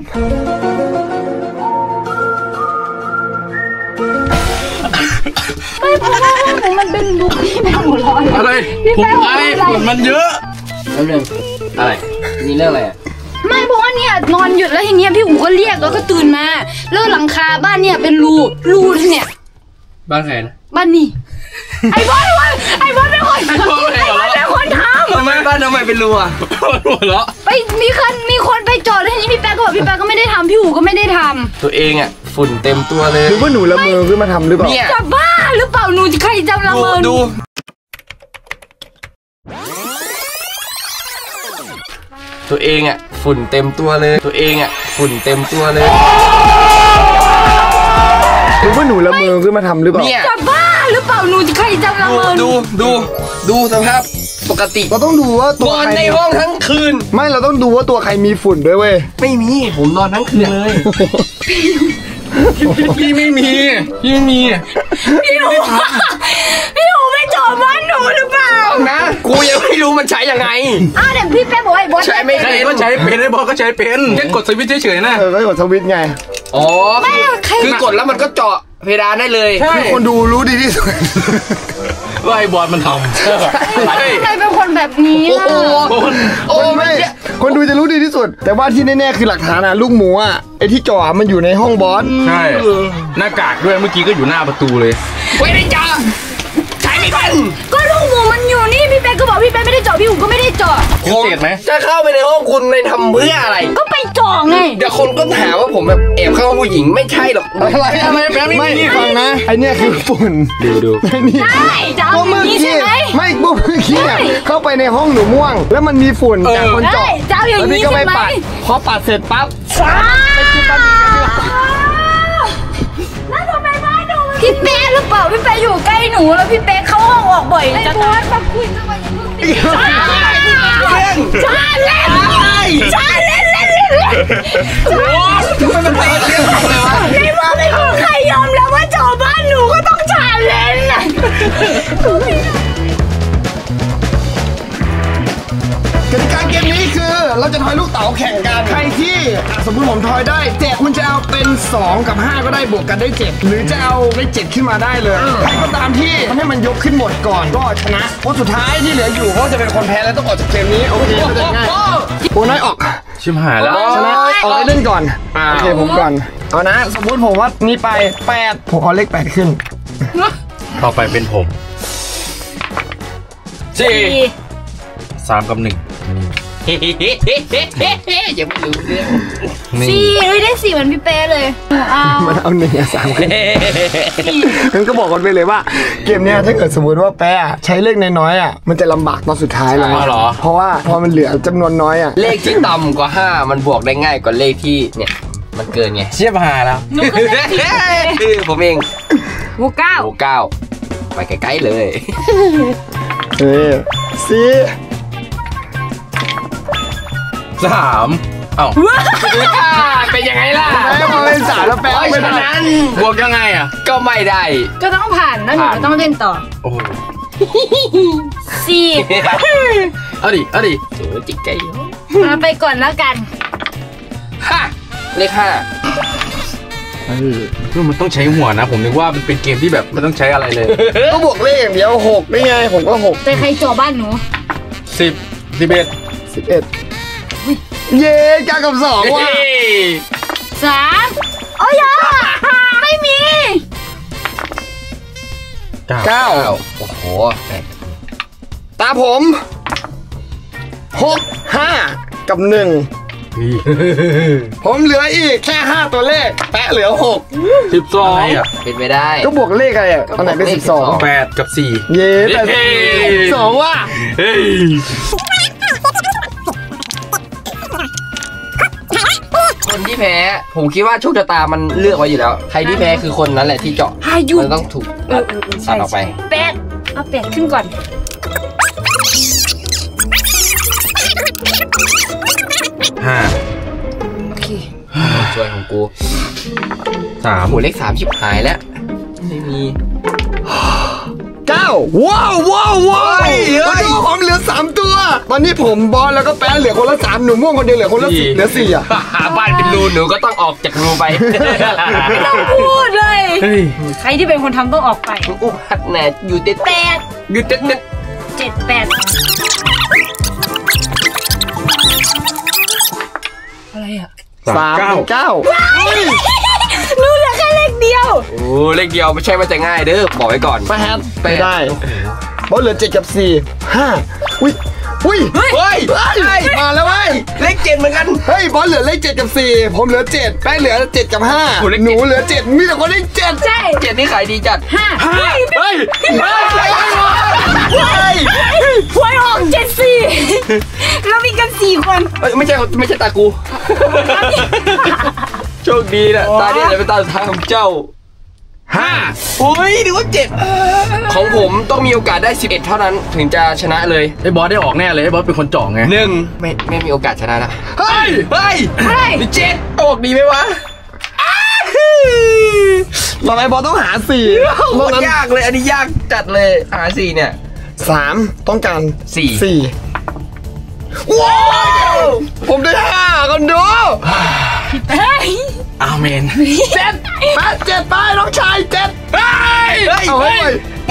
ไม่เพราะว่าห้องหนูมันเป็นรูพี่แม่หัวร้อนอะไรผมไอ้ฝุ่นมันเยอะนิดนึงอะไรมีเรื่องอะไรไม่เพราะว่าเนี่ยนอนหยุดแล้วทีเนี้ยพี่อู๋ก็เรียกแล้วก็ตื่นมาแล้วหลังคาบ้านเนี่ยเป็นรูรูเนี่ยบ้านใครนะบ้านนี่ไอ้บอสไอ้บอสเป็นคนไอ้บอสเป็นคนทำทำไมบ้านทำไมเป็นรูอ่ะรูเหรอไปมีคนมีคนไปจอดแล้วทีนี้พี่แป๊กก็บอกพี่แป๊กก็ไม่ได้ทำพี่อู๋ก็ไม่ได้ทำตัวเองอ่ะฝุ่นเต็มตัวเลยหรือว่าหนูละเมอขึ้นมาทำหรือเปล่าจะบ้าหรือเปล่าหนูใครจะละเมอดูตัวเองอ่ะฝุ่นเต็มตัวเลยตัวเองอ่ะฝุ่นเต็มตัวเลยหรือว่าหนูละเมอขึ้นมาทำหรือเปล่าจะบ้าหรือเปล่าหนูใครจะละเมอดูดูดูสภาพปกติเราต้องดูว่าตัวนอนในห้องทั้งคืนไม่เราต้องดูว่าตัวใครมีฝุ่นด้วยเว้ยไม่มีผมนอนทั้งคืนเลยพี่ไม่มีพี่ไม่มีพี่อู๋พี่อู๋ไปจอดบ้านหนูหรือเปล่านะกูยังไม่รู้มันใช้ยังไงอ้าวเดี๋ยวพี่แป๊บบอกไอ้บอสใช้ไม่ได้ก็ใช้เป็นไอ้บอสก็ใช้เป็นแค่กดสวิตช์เฉยๆนะเออก็กดสวิตช์ไงอ๋อคือกดแล้วมันก็เจาะเพดานได้เลยคือคนดูรู้ดีที่สุดว่าไอ้บอสมันทำใช่ใครเป็นคนแบบนี้ล่ะโอ้ไม่คนดูจะรู้ดีที่สุดแต่ว่าที่แน่ๆคือหลักฐานอะลูกหมูอะไอ้ที่จ่อมันอยู่ในห้องบอสใช่หน้ากากด้วยเมื่อกี้ก็อยู่หน้าประตูเลยไม่ได้จ่อใช่ไม่เป็นก็ลูกหมูมันอยู่นี่พี่แป๊กก็บอกพี่แป๊กไม่ได้จ่อพี่อู๋ก็ไม่ได้จ่อเสียดไหมจะเข้าไปในห้องคุณในทำเพื่ออะไรก็ไปจ่อไงเดี๋ยวคนก็หาว่าผมแบบแอบเข้าผู้หญิงไม่ใช่หรอกอะไรอะไรแบบนี้ไม่ฟังนะไอเนี่ยคือฝุ่นดูดูนี่จ้าเมื่อกี้ไม่เมื่อกี้เนี่ยเข้าไปในห้องหนูม่วงแล้วมันมีฝุ่นจากคนจ่อแล้วนี่ก็ไปปัดพอปัดเสร็จปั๊บแล้วทำไมบ้านหนูพี่เป๊ะหรือเปล่าพี่เป๊ะอยู่ใกล้หนูแล้วพี่เป๊ะเข้าห้องออกบ่อยจะตายปั๊บคุยจะมาอย่างนี้ชาเล่นชาเล่นเล่นเล่นเล่นทำไมมันเป็นเรื่องอะไรวะในเมื่อไม่มีใครยอมแล้วว่าจ่อบ้านหนูก็ต้องชาเล่นน่ะกติกาเกมนี้คือเราจะทอยลูกเต๋าแข่งกันใครที่สมมติผมทอยได้เจ็ดมันจะเอาเป็นสองกับห้าก็ได้บวกกันได้เจ็ดหรือจะเอาได้เจ็ดขึ้นมาได้เลยใครก็ตามที่มันให้มันยกขึ้นหมดก่อนก็ชนะเพราะสุดท้ายที่เหลืออยู่เขาจะเป็นคนแพ้แล้วต้องออกจากเกมนี้โอเคก็จะง่ายโอ้น้อยออกชิมหายแล้วชนะออกได้เล่นก่อนโอเคผมก่อนเอานะสมมติผมว่านี่ไปแปดผมเอาเลขแปดขึ้นต่อไปเป็นผมสี่ สามกับหนึ่งเฮ้ยังไม่รู้เรื่องสี่ไม่ได้สี่เหมือนพี่เป๊ะเลยมันเอาหนึ่งสามกันงั้นก็บอกกันไปเลยว่าเกมเนี้ยถ้าเกิดสมมติว่าแป๊ะใช้เลขน้อยๆอ่ะมันจะลำบากตอนสุดท้ายเลยเพราะว่าพอมันเหลือจำนวนน้อยอ่ะเลขที่ต่ำกว่าห้ามันบวกได้ง่ายกว่าเลขที่เนี่ย มันเกินไงเชียบหาแล้วผมเองหมูเก้าหมูเก้าไปใกล้ๆเลยเออสี่สามเอ้าเป็นยังไงล่ะต้องเล่นสามแล้วแปลว่าฉะนั้นบวกยังไงอ่ะก็ไม่ได้ก็ต้องผ่านแล้วหนูก็ต้องเล่นต่อโอ้สี่เอาดิเอาดิโอ้จิกไก่มาไปก่อนแล้วกันห้าเลขห้าเออมันต้องใช้หัวนะผมนึกว่ามันเป็นเกมที่แบบมันต้องใช้อะไรเลยก็บวกเลขอย่างเดียวหกได้ไงผมก็หกแต่ใครจ่อบ้านหนูสิบสิบเอ็ดสิบเอ็ดเย้เก้ากับสองว่ะสามโอ้ยไม่มีเก้าโอ้โหตาผมหกห้ากับหนึ่งผมเหลืออีกแค่ห้าตัวเลขแปะเหลือหกสิบสองเป็นไม่ได้ก็บวกเลขอะไรอ่ะตอนไหนเป็นสิบสองแปดกับสี่เย้แปดสองว่ะคนที่แพ้ผมคิดว่าโชคชะตามันเลือกไว้อยู่แล้วใครที่แพ้คือคนนั้นแหละที่เจาะมันต้องถูกตัดออกไปแปดเอาแปดขึ้นก่อนห้าโอเคช่วยของกูสามหัวเลขสามชิบหายแล้วไม่มีเก้าว้าวว้าวว้าวตอนนี้ผมเหลือสามตัวตอนนี้ผมบอลแล้วก็แป๊ะเหลือคนละสามหนูม่วงคนเดียวเหลือคนละสี่เหลือสี่อ่ะบ้านเป็นรูหนูก็ต้องออกจากรูไปไม่ต้องพูดเลยใครที่เป็นคนทำต้องออกไปอุบัติแหนอยู่เต็ดแปดอยู่เต็ดหนึ่งเจ็ดแปดอะไรอ่ะสามเก้านู่นเหลือแค่เลขเดียวโอ้เลขเดียวไม่ใช่ว่าจะง่ายเด้อบอกไว้ก่อนไม่ครับไม่ได้เพราะเหลือเจ็ดกับสี่ห้าอุ้ยอุ้ยเฮ้ยมาแล้วเว้ยเลขเจ็ดเหมือนกันเฮ้ยบอลเหลือเลขเจ็ดกับสี่ผมเหลือเจ็ดแป้งเหลือเจ็ดกับห้าหนูเหลือเจ็ดมีแต่คนเลขเจ็ดใช่เจ็ดนี่ขายดีจัดห้าเฮ้ยเฮ้ยเฮ้ยหวยออกเจ็ดสี่เรามีกันสี่คนไม่ใช่ไม่ใช่ตากูโชคดีนะตาเนี่ยจะเป็นตาสุดท้ายของเจ้าห้าโอ้ยดูว่าเจ็บของผมต้องมีโอกาสได้สิบเอ็ดเท่านั้นถึงจะชนะเลยไอ้บอสได้ออกแน่เลยไอ้บอสเป็นคนจ่องไงหนึ่งไม่ไม่มีโอกาสชนะนะเฮ้ยเฮ้ยเจ็ดออกดีไหมวะเราไอ้บอสต้องหาสี่มันยากเลยอันนี้ยากจัดเลยหาสี่เนี่ยสามต้องการสี่สี่ว้าวผมได้ห้ากันดูอาเมนเจ็ดแปดเจ็ดไปน้องชายเจ็ดไปเอาไป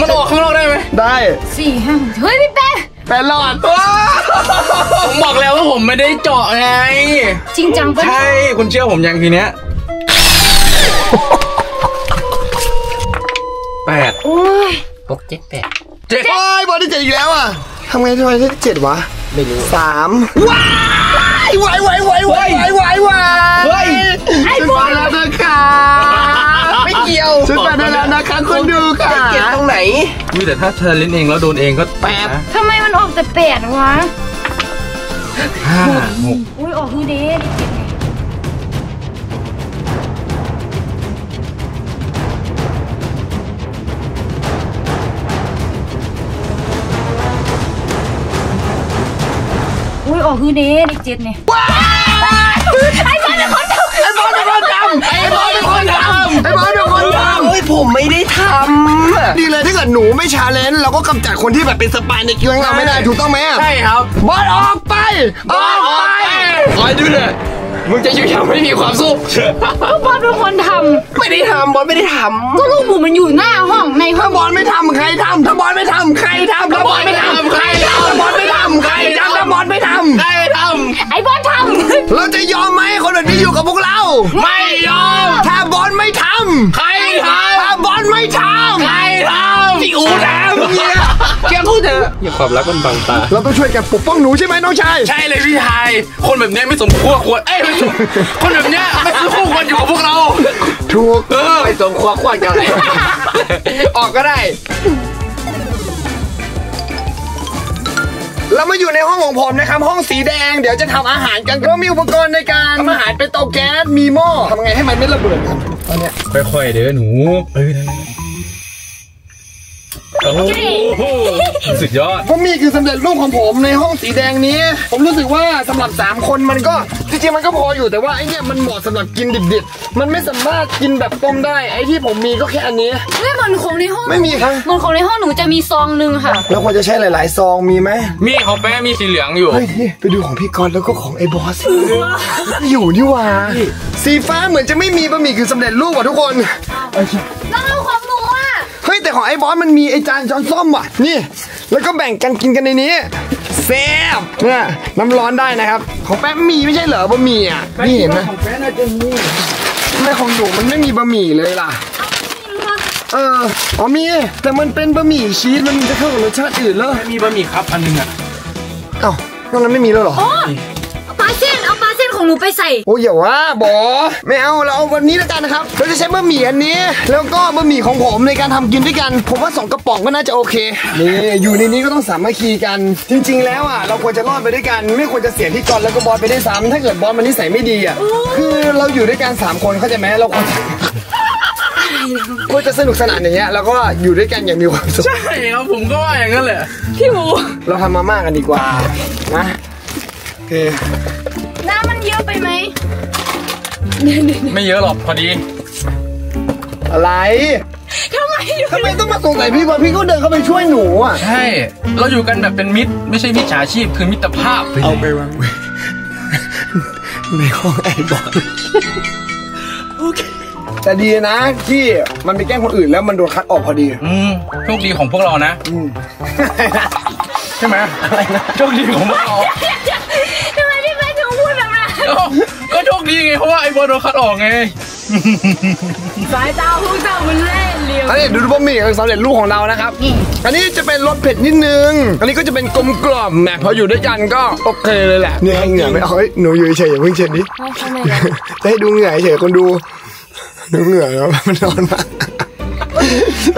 มันออกข้างนอกได้ไหมได้สี่ห้าเฮ้ยพี่แป๊ะแป๊ะรอดผมบอกแล้วว่าผมไม่ได้เจาะไงจริงจังปะใช่คุณเชื่อผมยังทีเนี้ยแปดโอ้ยปกเจ็ดแปดเจ็ดโอ้ยบอลที่เจ็ดอีกแล้วอ่ะทำไงทำไมได้เจ็ดวะไม่รู้สามว้ายว้ายว้ายว้ายว้ายว้ายว้ายไอ้บอลแล้วนะคะไม่เกี่ยวชุดไปได้แล้วนะคะคนดูค่ะเจ็บตรงไหนอุ้ยแต่ถ้าเธอเล่นเองแล้วโดนเองก็แปดทำไมมันออกแต่แปดวะห้าหกอุ้ยออกดูดิออกคือเด้เด็กเจ็ดเนี่ยไอ้บอลเป็นคนทำไอ้บอลเป็นคนทำไอ้บอลเป็นคนทำไอ้บอลเป็นคนทำเฮ้ยผมไม่ได้ทำดีเลยถ้าเกิดหนูไม่ชาเลนจ์เราก็กำจัดคนที่แบบเป็นสปายในคิวของเราไม่ได้ถูกต้องไหมใช่ครับบอลออกไปออกไปคอยดูเลยมึงจะอยู่อย่างไม่มีความสุขบอลเป็นคนทำไม่ได้ทำบอลไม่ได้ทำก็ลูกหมูมันอยู่หน้าห้องในห้องบอลไม่ทำใครทำถ้าบอลไม่ทำใครทำถ้าบอลไม่ทำใครทำบอลไม่ทำใครทำถ้าบอลไม่ทำใครทำไอ้บอลทำเราจะยอมไหมคนอื่นที่อยู่กับพวกเราไม่ยอมถ้าบอลไม่ทำใครทำถ้าบอลไม่ทำใครทำที่อู๋ทำเนี่ยแกพูดเถอะอย่าความรักมันบังตาเราต้องช่วยกันปกป้องหนูใช่ไหมน้องชายใช่เลยพี่ชายคนแบบนี้ไม่สมควรควรเอ้ยคนแบบเนี้ยไม่ซื้อคู่ควรอยู่กับพวกเราถูกเออไปสมควรควรกันเลยออกก็ได้ เรามาอยู่ในห้องของผมนะครับห้องสีแดงเดี๋ยวจะทำอาหารกันก็มีอุปกรณ์ในการทำอาหารเป็นเตาแก๊สมีหม้อทำไงให้มันไม่ระเบิดครับตอนเนี้ยค่อยๆเดี๋ยวหนูเอ้ยโอ้โหสุดยอดก็มีคือสำเร็จรูปของผมในห้องสีแดงนี้ผมรู้สึกว่าสำหรับสามคนมันก็จริงๆมันก็พออยู่แต่ว่าไอ้เนี่ยมันเหมาะสำหรับกินดิบๆมันไม่สามารถกินแบบต้มได้ไอ้ที่ผมมีก็แค่อันนี้ไม่มันของในห้องไม่มีครับมันของในห้องหนูจะมีซองหนึ่งค่ะแล้วควรจะใช้หลายๆซองมีไหมมีของแป๊ะมีสีเหลืองอยู่เฮ้ยไปดูของพี่กรณ์แล้วก็ของไอ้บอสอยู่นี่ว่าสีฟ้าเหมือนจะไม่มีบะหมี่คือสำเร็จรูปว่ะทุกคนแต่ของไอ้บอสมันมีไอ้จานช้อนส้อมว่ะนี่แล้วก็แบ่งกันกินกันในนี้แซ่บเนี่ยน้ำร้อนได้นะครับของแป๊บมีไม่ใช่เหรอบะหมี่อ่ะนี่เห็นไหมของแป๊บน่าจะมีทำไมของหนูมันไม่มีบะหมี่เลยล่ะเอออ๋อมีแต่มันเป็นบะหมี่ชีสมันจะเข้ากับรสชาติอื่นเหรอไม่มีบะหมี่ครับอันนึงอ่ะเอ้าตอนนั้นไม่มีแล้วเหรอหนูไปใส่โอ้ยอย่าว่าบอไม่เอาเราเอาวันนี้แล้วกันนะครับเราจะใช้บะหมี่อันนี้แล้วก็บะหมี่ของผมในการทำกินด้วยกันผมว่าสองกระป๋องก็น่าจะโอเคนี่อยู่ในนี้ก็ต้องสามัคคีกันจริงๆแล้วอ่ะเราควรจะรอดไปด้วยกันไม่ควรจะเสียพี่กรณ์แล้วก็บอสไปได้ซ้ำถ้าเกิดบอสมันนิสัยไม่ดีอ่ะคือเราอยู่ด้วยกันสามคนเข้าใจไหมเราควรควรจะสนุกสนานอย่างเงี้ยแล้วก็อยู่ด้วยกันอย่างมีความสุขใช่ครับผมก็ว่าอย่างนั้นแหละพี่หมูเราทำมาม่ากันดีกว่านะโอเคน้ำมันเยอะไปไหมไม่เยอะหรอกพอดีอะไรทำไมทำไมต้องมาสงสัยพี่บอลพี่ก็เดินเข้าไปช่วยหนูอ่ะใช่เราอยู่กันแบบเป็นมิตรไม่ใช่มิจฉาชีพคือมิตรภาพเอาไปวางไว้ในห้องไอ้บอลโอเคแต่ดีนะที่มันไปแกล้งคนอื่นแล้วมันโดนคัดออกพอดีอืมโชคดีของพวกเรานะอืมใช่ไหมอะไรนะโชคดีของพวกเราก็โชคดีไงเพราะว่าไอ้บอลโดนคัดออกไงสายตาพวกเจ้ามันเล่นเลี้ยวอันนี้ดูบะหมี่สำเร็จรูปของเรานะครับอันนี้จะเป็นรสเผ็ดนิดนึงอันนี้ก็จะเป็นกลมกล่อมแหมพออยู่ด้วยกันก็โอเคเลยแหละเหนื่อยเหนื่อยไม่เอาหนูอยู่เฉยอย่าเพิ่งเช็ดดิจะให้ดูเหนื่อยเฉยคนดูดูเหนื่อยแล้วมันนอนมา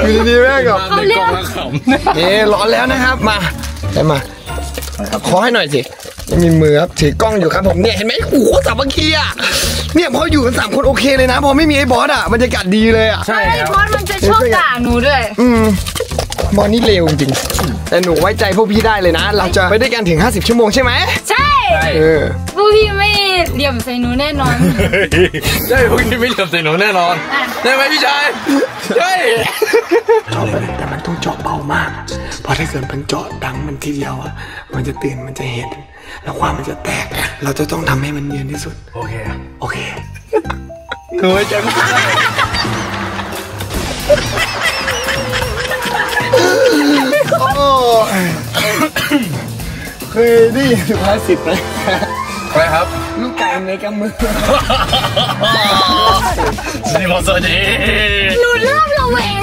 อยู่ดีๆแม่กับเขาเลี้ยวนี่ร้อนแล้วนะครับมาได้มาขอให้หน่อยสิมีมือครับถือกล้องอยู่ครับผมเนี่ยเห็นไหมโอ้โหสามัคคีอ่ะเนี่ยพออยู่กันสามคนโอเคเลยนะพอไม่มีไอ้บอสอ่ะบรรยากาศดีเลยอ่ะใช่ไอ้บอสมันจะชอบด่าหนูด้วยอืมบอสนี่เลวจริงแต่หนูไว้ใจพวกพี่ได้เลยนะเราจะไปด้วยกันถึงห้าสิบชั่วโมงใช่ไหมใช่เออพวกพี่ไม่เหลี่ยมใส่หนูแน่นอนใช่พวกพี่ไม่เหลี่ยมใส่หนูแน่นอนใช่ไหมพี่ชายใช่เข้าไปแต่มันต้องเจาะเบามากเพราะถ้าเกิดมันเจาะดังมันทีเดียวอ่ะมันจะตื่นมันจะเห็นแล้วความมันจะแตกเราจะต้องทำให้มันเนียนที่สุดโอเคโอเคหนูจะเคยได้ยินสุภาษิตไหมอะไรครับลูกไก่ในกำมือสวัสดีครับสวัสดีหนูเริ่มระแวง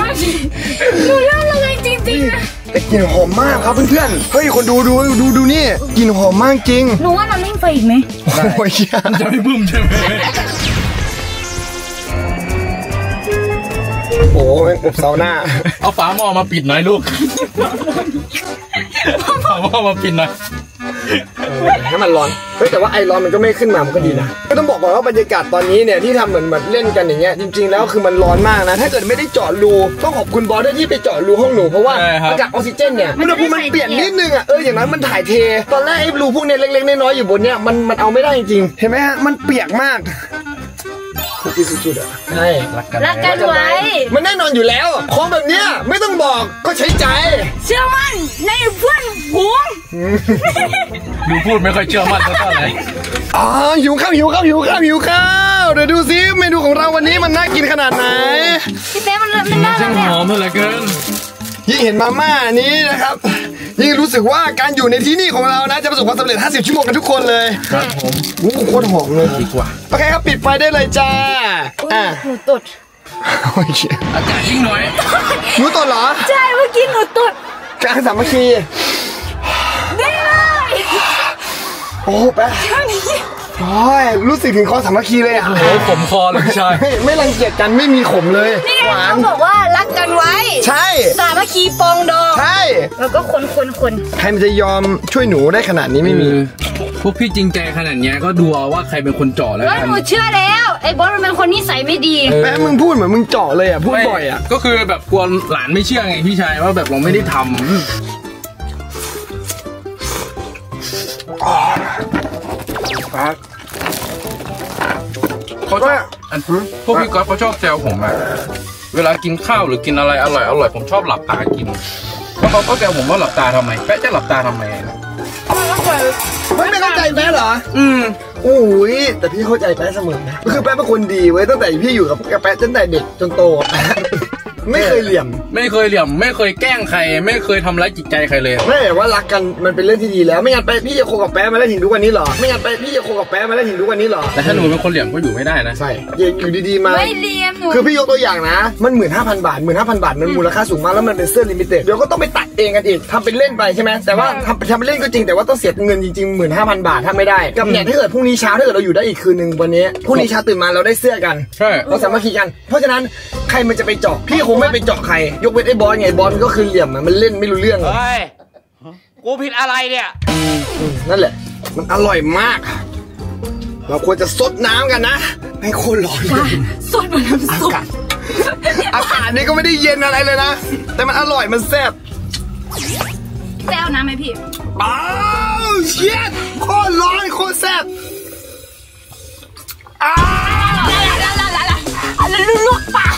หนูเริ่มระแวงจริงๆนะแต่กลิ่นหอมมากครับเพื่อนๆเฮ้ยคนดูดูดูดูนี่กลิ่นหอมมากจริงหนูว่ามันเล่นไฟอีกไหมโอ้ยมันจะไม่บึ้มใช่ไหมโอ้ยอบเสาหน้าเอาฝาหม้อมาปิดหน่อยลูกฝาหม้อมาปิดหน่อยให้มันร้อนเฮ้ยแต่ว่าไอร้อนมันก็ไม่ขึ้นมามันก็ดีนะก็ต้องบอกก่อนว่าบรรยากาศตอนนี้เนี่ยที่ทำเหมือนแบบเล่นกันอย่างเงี้ยจริงๆแล้วคือมันร้อนมากนะถ้าเกิดไม่ได้เจาะรูต้องขอบคุณบอสด้วยที่ไปเจาะรูห้องหนูเพราะว่าอากาศออกซิเจนเนี่ยอุณหภูมิมันเปลี่ยนนิดนึงอ่ะเอออย่างนั้นมันถ่ายเทตอนแรกไอรูพวกเนี้ยเล็กๆน้อยๆอยู่บนเนี่ยมันมันเอาไม่ได้จริงเห็นไหมฮะมันเปียกมากที่สุดๆอ่ะใช่รักกันรักกันไว้มันแน่นอนอยู่แล้วของแบบเนี้ยไม่ต้องบอกก็ใช้ใจเชื่อมั่นในเพื่อนฝูงดูพูดไม่ค่อยเชื่อมั่นเท่าไหร่อ๋อหิวข้าวหิวข้าวหิวข้าวหิวข้าวเดี๋ยวดูซิเมนูของเราวันนี้มันน่ากินขนาดไหนพี่เป๊ะมันมันน่าจะหอมเหลือเกินยิ่งเห็นมาม่านี้นะครับยิ่งรู้สึกว่าการอยู่ในที่นี่ของเรานะจะประสบความสำเร็จห้าสิบชั่วโมงกันทุกคนเลยครับผมโอ้โหโคตรหอมเลยดีกว่าโอเคครับปิดไฟได้เลยจ้าอ่ะหนูตดโอเคอากาศยิ่งน้อยหนูตดเหรอใช่เมื่อกี้หนูตดกลางสามัคคีได้เลยโอ้แป๊ะโอ้ยรู้สึกถึงคอสามัคคีเลยอ่ะโอ้ยขมคอเลยใช่ไม่รังเกียจกันไม่มีขมเลยนี่เขาบอกว่ารัก กันไว้ใช่สามัคคีปองดองใช่แล้วก็คนคนคนใครมันจะยอมช่วยหนูได้ขนาดนี้ไม่มีพวกพี่จริงใจขนาดนี้ก็ดูเอาว่าใครเป็นคนเจาะแล้วกันหนูเชื่อแล้วไอ้บอสมันเป็นคนนิสัยไม่ดีแม่มึงพูดเหมือนมึงเจาะเลยอ่ะพูดบ่อยอ่ะก็คือแบบกลัวหลานไม่เชื่อไงพี่ชายว่าแบบเราไม่ได้ทำเขาชอบพวกพี่ก๊อฟเขาชอบแซวผมอะเวลากินข้าวหรือกินอะไรอร่อยอร่อยผมชอบหลับตากินแล้วเขาก็แซวผมว่าหลับตาทำไมแป๊ะจะหลับตาทำไมไม่เข้าใจแป๊ะเหรออืมโอ้ยแต่พี่เข้าใจแป๊ะเสมอนะคือแป๊ะเป็นคนดีเว้ยตั้งแต่พี่อยู่กับแป๊ะตั้งแต่เด็กจนโตไม่เคยเหลี่ยมไม่เคยเหลี่ยมไม่เคยแกล้งใครไม่เคยทำร้ายจิตใจใครเลยไม่แต่ว่ารักกันมันเป็นเรื่องที่ดีแล้วไม่งั้นไปพี่จะโคกับแป๊ะมาได้ถึงทุกวันนี้หรอไม่งั้นไปพี่จะโคกับแป๊ะมาได้ถึงทุกวันนี้หรอแต่ถ้าหนูเป็นคนเหลี่ยมก็อยู่ไม่ได้นะใช่อยู่ดีๆมาไม่เหลี่ยมคือพี่ยกตัวอย่างนะมันหมื่นห้าพันบาทหมื่นห้าพันบาทมันมูลค่าสูงมากแล้วมันเป็นเสื้อลิมิเต็ดเดี๋ยวก็ต้องไปตัดเองกันอีกทำเป็นเล่นไปใช่ไหมแต่ว่าทำทำเป็นเล่นก็จริงแต่ว่าต้องเสียเงินจริงๆหมื่นห้าพันบาทถ้าไม่ได้กับเนี่ยถ้าเกิดพรุ่งนี้เช้าถ้าเกิดเราอยู่ได้อีกคืนนึงวันนี้พรุ่งนี้เช้าตื่นมาเราได้เสื้อกันเราสามารถขี่กันเพราะฉะนั้นใครมันจะไปเจาะพี่คงไม่ไปเจาะใครยกเว้นไอ้บอลไงบอลก็คือเหลี่ยมมันเล่นไม่รู้เรื่องเลยเฮ้ยกูผิดอะไรเนี่ยนั่นแหละมันอร่อยมากเราควรจะซดน้ำกันนะไม่โคตรร้อนซดมันน้ำซุปอากาศนี่ก็ไม่ได้เย็นอะไรเลยนะแต่มันอร่อยมันแซ่บแซ่บน้ำไหมพี่อ้าวเชี่ยโคตรร้อนโคตรแซ่บอ้าวอะไรลวกปาก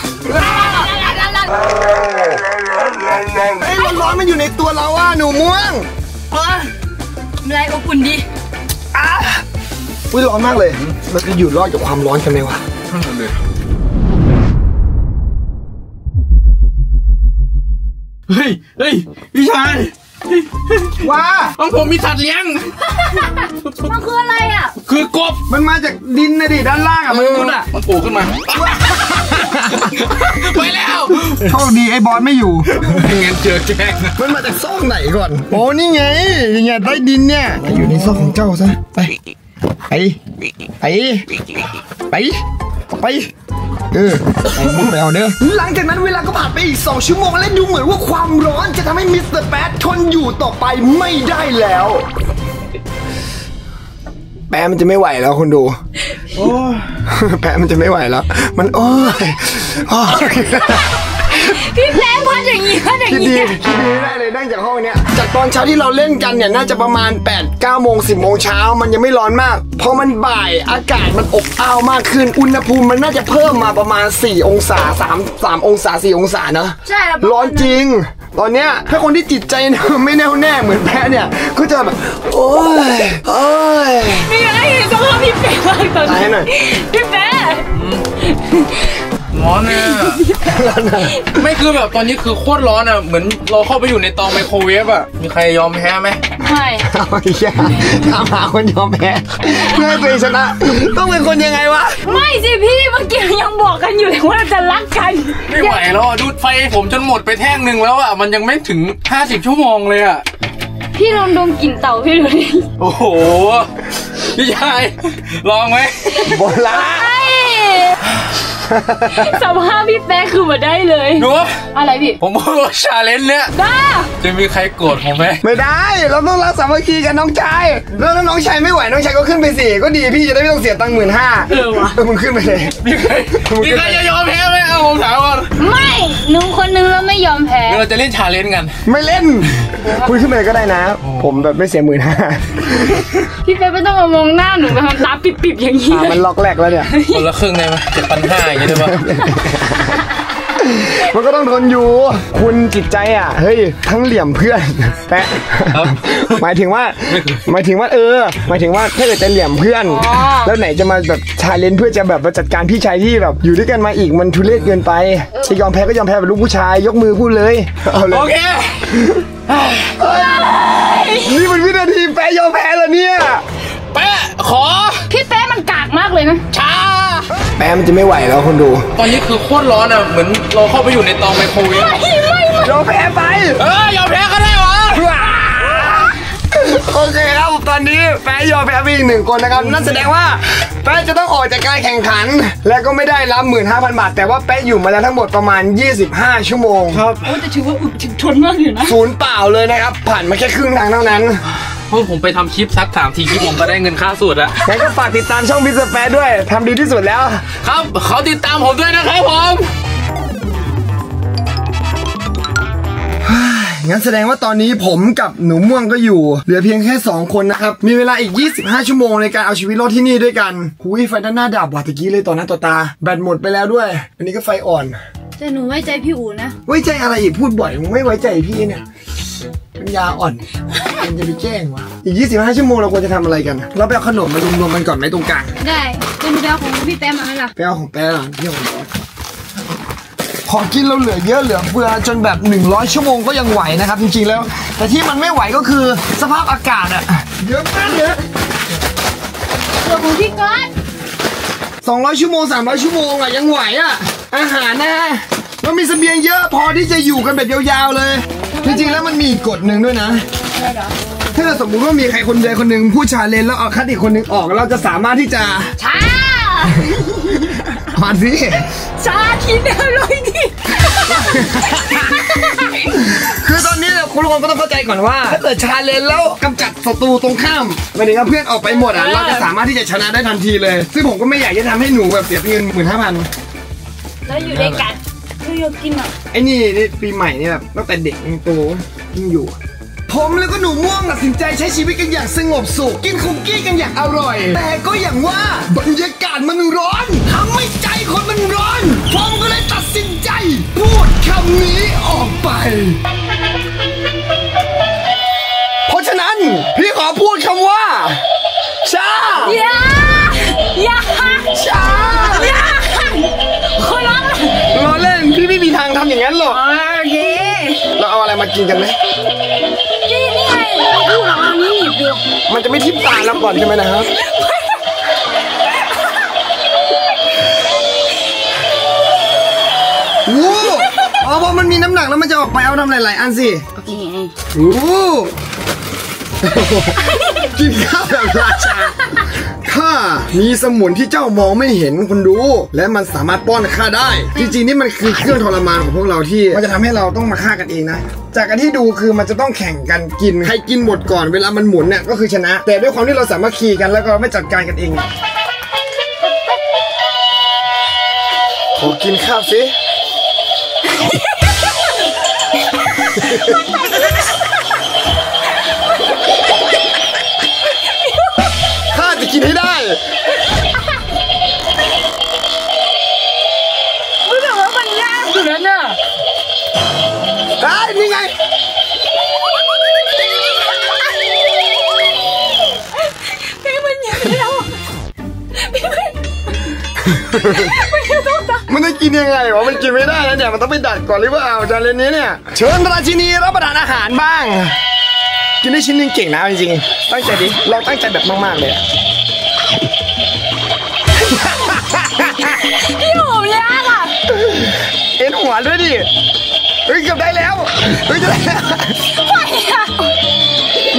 ไอ้ร้อนๆมันอยู่ในตัวเราอ่ะหนูม่วงเนื้ออบอุ่นดีอุ้ยร้อนมากเลยเราจะอยู่รอดจากความร้อนกันไหมวะเฮ้ยเฮ้ยพี่ชายว้าของผมมีสัตว์เลี้ยงมันคืออะไรอ่ะคือกบมันมาจากดินนะดิด้านล่างอ่ะมันนู่นอ่ะมันโผล่ขึ้นมาไปแล้วโชคดีไอ้บอลไม่อยู่ไม่งั้นเจอแกล้งมันมาจากซอกไหนก่อนโอ้นี่ไงยังไงใต้ดินเนี่ยอยู่ในซอกของเจ้าซะไปไปไปไปไปเออมึงไปเอาเด้อหลังจากนั้นเวลาก็ผ่านไปอีกสองชั่วโมงและดูเหมือนว่าความร้อนจะทำให้มิสเตอร์แป๊ดทนอยู่ต่อไปไม่ได้แล้วแป๊ดมันจะไม่ไหวแล้วคุณดูโอ้แป๊ดมันจะไม่ไหวแล้วมันโอ้ยพี่แป๊ดพอดอย่างนี้พอดอย่างนี้คิดดีคิดดีได้เลยนั่งจากห้องเนี้ยจากตอนเช้าที่เราเล่นกันเนี่ยน่าจะประมาณ แปดเก้า โมง สิบ โมงเช้ามันยังไม่ร้อนมากพอมันบ่ายอากาศมันอบอ้าวมากขึ้นอุณหภูมิมันน่าจะเพิ่มมาประมาณสี่องศาสาม สามองศาสี่องศาเนอะใช่ครับร้อนจริงตอนเนี้ยถ้าคนที่จิตใจไม่แน่วแน่เหมือนแพ้เนี่ยก็จะแบบโอ้ยโอ้ยมีอะไรสภาพพี่แพ้ตอนนี้พี่แพ้ร้อนเนี่ยไม่คือแบบตอนนี้คือโคตรร้อนอ่ะเหมือนเราเข้าไปอยู่ในเตาไมโครเวฟอ่ะมีใครยอมแพ้ไหมไม่เอาอีกอย่างถามหาคนยอมแพ้เพื่อให้ตัวเองชนะต้องเป็นคนยังไงวะไม่สิพี่เมื่อกี้ยังบอกกันอยู่เลยว่าเราจะรักกันไม่ไหวแล้วดูดไฟผมจนหมดไปแท่งหนึ่งแล้วอ่ะมันยังไม่ถึงห้าสิบชั่วโมงเลยอ่ะพี่ลองดมกลิ่นเต่าพี่ดูดิโอ้โหพี่ชายลองไหมโบราณสภาพพี่แป๊ะคือมาได้เลยดูอะไรพี่ผมว่าชาเลนจ์เนี่ยได้จะมีใครโกรธผมไหมไม่ได้เราต้องรักสามัคคีกันน้องชายแล้วน้องชายไม่ไหวน้องชายก็ขึ้นไปสิก็ดีพี่จะได้ไม่ต้องเสียตังค์หมื่นห้าเออวะมึงขึ้นไปเลยพี่ใครพี่ใครจะยอมแพ้ไหมเอาผมถามก่อนไม่หนึ่งคนนึงเราไม่ยอมแพ้เราจะเล่นชาเลนจ์กันไม่เล่นคุณขึ้นไปก็ได้นะผมแบบไม่เสียหมื่นห้าพี่แป๊ะไม่ต้องมามองหน้าหนูแบบตาปิบๆอย่างนี้มันล็อกแรกแล้วเนี่ยคนละครึ่งเลยมั้ยเจ็ดพันห้ามันก็ต้องทนอยู่คุณจิตใจอ่ะเฮ้ยทั้งเหลี่ยมเพื่อนแปะหมายถึงว่าหมายถึงว่าเออหมายถึงว่าถ้าเกิดจะเหลี่ยมเพื่อนแล้วไหนจะมาแบบชาเลนจ์เพื่อจะแบบมาจัดการพี่ชายที่แบบอยู่ด้วยกันมาอีกมันทุเรศเกินไปจะยอมแพ้ก็ยอมแพ้เป็นลูกผู้ชายยกมือพูดเลยเอาเลยโอเคนี่มันวินาทีแปะยอมแพ้แล้วเนี่ยแปะขอพี่แปะมันกากมากเลยนะแป๊ะมันจะไม่ไหวแล้วคนดูตอนนี้คือโคตรร้อนอ่ะเหมือนเราเข้าไปอยู่ในเตาไมโครเวฟยอมแพ้ไปเออยอมแพ้ก็ได้วะ โอเคครับตอนนี้แฟร์ยอมแพ้ไปอีกหนึ่งคนนะครับนั่นแสดงว่าแฟร์จะต้องออกจากการแข่งขันและก็ไม่ได้รับ หนึ่งหมื่นห้าพัน บาทแต่ว่าแฟร์อยู่มาแล้วทั้งหมดประมาณยี่สิบห้าชั่วโมงครับโอ้จะถือว่าอุดทนมากอยู่นะศูนย์เปล่าเลยนะครับผ่านมาแค่ครึ่งทางเท่านั้นเพราะผมไปทำคลิปซักถามทีคลิปผมก็ได้เงินค่าสูตรแล้วงั้นก็ฝากติดตามช่องมิสเตอร์แฟร์ด้วยทำดีที่สุดแล้วครับเขาติดตามผมด้วยนะครับผมงั้นแสดงว่าตอนนี้ผมกับหนูม่วงก็อยู่เหลือเพียงแค่สองคนนะครับมีเวลาอีกยี่สิบห้าชั่วโมงในการเอาชีวิตรอดที่นี่ด้วยกันหุยไฟด้านหน้าดับว่ะตะกี้เลยตอนนั้นต่อตาแบตหมดไปแล้วด้วยอันนี้ก็ไฟอ่อนแต่หนูไว้ใจพี่อู๋นะไว้ใจอะไรอีกพูดบ่อยมึงไม่ไว้ใจพี่เนี่ยปัญญาอ่อนมันจะไปแจ้งว่ะอีกยี่สิบห้าชั่วโมงเราควรจะทำอะไรกันเราไปเอาขนมมารวมๆกันก่อนไหมตรงกลางได้เป็นเบลของพี่แต้มมาไหมล่ะเบลของแต้มเที่ยวของกินเราเหลือเยอะเหลือเฟือจนแบบหนึ่งร้อยชั่วโมงก็ยังไหวนะครับจริงๆแล้วแต่ที่มันไม่ไหวก็คือสภาพอากาศอะเยอะมากเยอะเดี๋ยวพี่ก๊อตสองร้อยชั่วโมงสามร้อยชั่วโมงอะยังไหวอะอาหารนะเรามีเสบียงเยอะพอที่จะอยู่กันแบบยาวๆเลยจริงๆแล้วมันมีกฎหนึ่งด้วยนะถ้าสมมุติว่ามีใครคนใดคนหนึ่งพูดชาเลนจ์แล้วเอาคัดอีกคนหนึ่งออกเราจะสามารถที่จะช้ามาสิชาคิดได้เลยดิคือตอนนี้คุณทุกคนก็ต้องเข้าใจก่อนว่าถ้าเกิดชาเลนแล้วกำจัดศัตรูตรงข้ามหมายถึงเพื่อนออกไปหมดอ่ะเราจะสามารถที่จะชนะได้ทันทีเลยซึ่งผมก็ไม่อยากจะทำให้หนูแบบเสียเงินหมื่นห้าพันแล้วอยู่ด้วยกันคือโยกินอ่ะไอ้นี่ปีใหม่เนี่ยแบบตั้งแต่เด็กยังโตยังอยู่ผมแล้วก็หนูม่วงตัดสินใจใช้ชีวิตกันอย่างสงบสุขกินคุกกี้กันอย่างอร่อยแต่ก็อย่างว่าบรรยากาศมันร้อนทำให้ใจคนมันร้อนผมก็เลยตัดสินใจพูดคำนี้ออกไปเพราะฉะนั้นพี่ขอพูดคำว่าชาอย่าอย่าชาอย่าขอร้องล้อเล่นพี่ไม่มีทางทำอย่างนั้นหรอกโอเคเราเอาอะไรมากินกันไหมมันจะไม่ทิ่มตาเราก่อนใช่ไหมนะครับวู้อ๋อพอมันมีน้ำหนักแล้วมันจะออกไปเอาทำหลายๆอันสิโอเควู้กินข้าวแบบราชาข้ามีสมุนที่เจ้ามองไม่เห็นคนดูและมันสามารถป้อนข้าได้จริงๆนี่มันคือเครื่องทรมานของพวกเราที่มันจะทำให้เราต้องมาฆ่ากันเองนะจากการที่ดูคือมันจะต้องแข่งกันกินใครกินหมดก่อนเวลามันหมุนเนี่ยก็คือชนะแต่ด้วยความที่เราสามารถขี่กันแล้วก็ไม่จัดการกันเองขอกินข้าวสิข้าจะกินให้ได้ไม่แต่ว่ามันยากสุดแล้วเนี่ยได้นี่ไงพี่มันยังไม่เอาพี่มันมันจะกินยังไงวะมันกินไม่ได้นะเนี่ยมันต้องไปดัดก่อนหรือว่าเอาจานเรนนี้เนี่ยเชิญราชินีรับประทานอาหารบ้างกินได้ชิ้นนึงเก่งนะจริงๆตั้งใจดิเราตั้งใจแบบมากๆเลยพี่ผมยากอ่ะเอ็นหัวด้วยดิเฮ้ยเกือบได้แล้วเฮ้ยจะได้แล้ว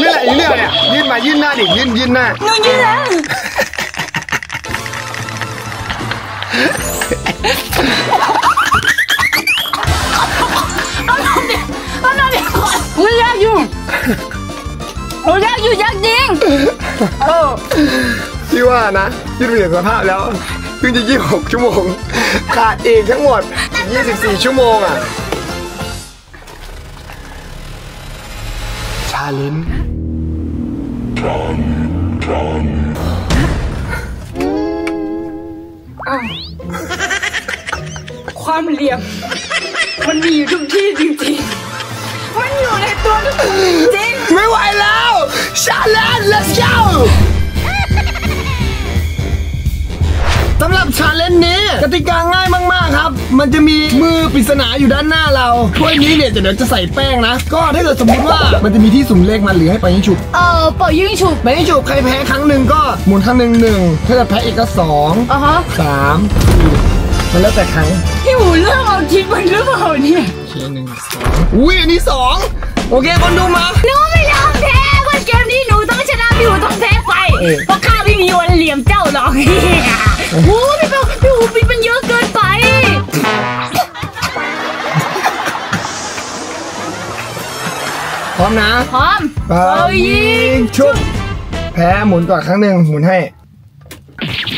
นี่แหละนี่เนี่ยยื่นมายื่นหน้าดิยื่นยื่นหน้าหนูยื่นแล้วเอาหน่อยดิเอาหน่อยดิอุ้ยยากอยู่โอ้ยากอยู่ยากจริงเออที่ว่านะยื่นเปลี่ยนสภาพแล้วเพิ่งจะยี่สิบหกชั่วโมงขาดเองทั้งหมดยี่สิบสี่ชั่วโมงอ่ะชาลินความเหลี่ยมมันมีอยู่ทุกที่จริงๆมันอยู่ในตัวทุกคนจริงไม่ไหวแล้วชาลิน let's goสำหรับชาเลนจ์นี้กติกาง่ายมากๆครับมันจะมีมือปริศนาอยู่ด้านหน้าเราถ้วยนี้เนี่ยเดี๋ยวจะใส่แป้งนะก็ถ้าเกิดสมมติว่ามันจะมีที่สุ่มเลขมาหรือให้ไปยิ่งฉุบเออเป่ายิ่งฉุบไปยิ่งฉุบใครแพ้ครั้งหนึ่งก็หมุนครั้งหนึ่งหนึ่งถ้าเกิดแพ้อีกก็สองอ่ะฮะสามมันแล้วแต่ครั้งพี่หมูเลือกเอาคิดมันเลือกเอาเนี่ยชิ้นหนึ่งสองอุ้ยอันนี้สองโอเคคนดูมาหนูไม่ยอมแพ้คนเกมนี้หนู เพราะข้าไม่มีวันเหลี่ยมเจ้าหรอกโอ้โหพี่ปูพี่หูปิดมันเยอะเกินไปพร้อมนะพร้อมเป่ายิงชุบแพ้หมุนก่อนครั้งหนึ่งหมุนให้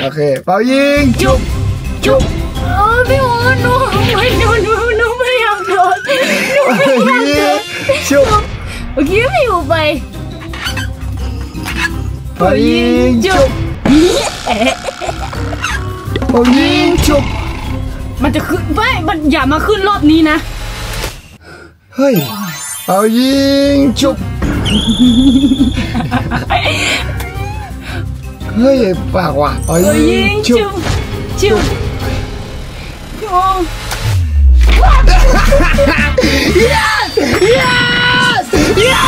โอเคเป่ายิงชุบชุบเออพี่หูหนูไม่หนูหนูหนูไม่อยากโดนหนูไม่อยากโดนชุบเมื่อกี้พี่หูไปเป่ายิงชุบเป่ายิงชุบมันจะขึ้นไม่มันอย่ามาขึ้นรอบนี้นะเฮ้ยเป่ายิงชุบเฮ้ยปากว่ะเป่ายิงชุบชุบโอ้ย yes yes yes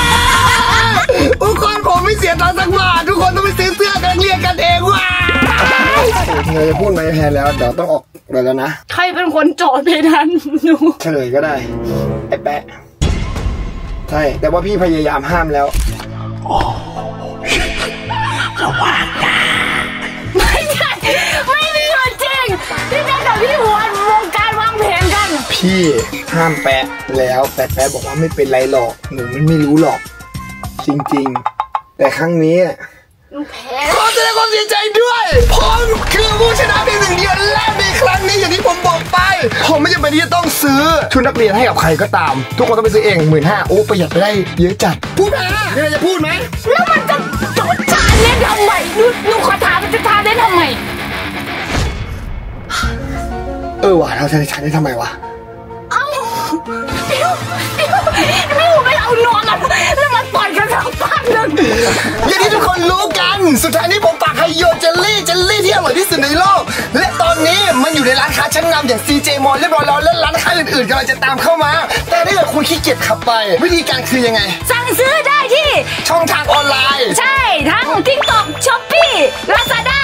ทุกคนผมไม่เสียตังค์สักบาททุกคนต้องไปซื้อเสื้อกันเรียนกันเองว่ะเงยจะพูดอะไรแทนแล้วเดี๋ยวต้องออกเลยแล้วนะใครเป็นคนจอดในนั้นหนูเฉลยก็ได้ไอ้แปะใช่แต่ว่าพี่พยายามห้ามแล้วโอ้ระวังนะไม่ใช่ไม่มีเงินจริงพี่แปะกับพี่หัววงการวางแผนกันพี่ห้ามแปะแล้วแต่แปะบอกว่าไม่เป็นไรหรอกหนูมันไม่รู้หรอกจริงๆแต่ครั้งนี้ขอแสดงความเสียใจด้วยผมคือผู้ชนะเพียงหนึ่งเดียวและในครั้งนี้อย่างที่ผมบอกไปผมไม่จำเป็นที่จะต้องซื้อชุดนักเรียนให้กับใครก็ตามทุกคนต้องไปซื้อเองหมื่นห้าโอ้ประหยัดไปได้เยอะจัดพูดนะนี่เราจะพูดไหมแล้วมันจะจดจานเล่นทำไมนุ๊กนุ๊กขอถามมันจะจานเล่นทำไมเออว่ะเราจะจานเล่นทำไมวะเอ้าเดี๋ยวเดี๋ยวไม่รู้ไม่เอานอนแล้วแล้วมันปล่อยกันทั้งบ้านเลยอย่างที่ทุกคนรู้กันสุดท้ายนี้ผมปากไฮโยเจลลี่เจลลี่ที่อร่อยที่สุดในโลกและตอนนี้มันอยู่ในร้านค้าชั้นนำอย่าง ซี เจ Mall เรียบร้อยแล้วและร้านค้าอื่นๆกำลังจะตามเข้ามาแต่ถ้าเกิดคุณขี้เกียจขับไปวิธีการคือยังไงสั่งซื้อได้ที่ช่องทางออนไลน์ใช่ทั้ง TikTok Shopee Lazada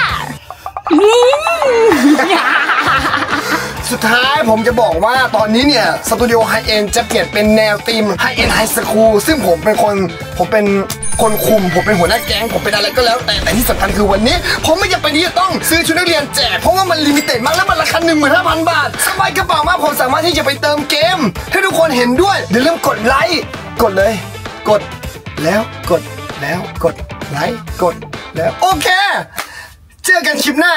สุดท้ายผมจะบอกว่าตอนนี้เนี่ยสตูดิโอไฮเอ็นจะเปลี่ยนเป็นแนวธีมไฮเอ็นไฮสคูลซึ่งผมเป็นคนผมเป็นคนคุมผมเป็นหัวหน้าแก๊งผมเป็นอะไรก็แล้วแต่แต่ที่สำคัญคือวันนี้ผมไม่จำเป็นที่จะต้องซื้อชุดนักเรียนแจกเพราะว่ามันลิมิเต็ดมากและมันราคา หนึ่งหมื่นห้าพัน บาทสบายกระเป๋ามากผมสามารถที่จะไปเติมเกมให้ทุกคนเห็นด้วยอย่าลืมกดไลค์กดเลยกดแล้วกดแล้วกดไลค์กดแล้วโอเคเจอกันคลิปหน้า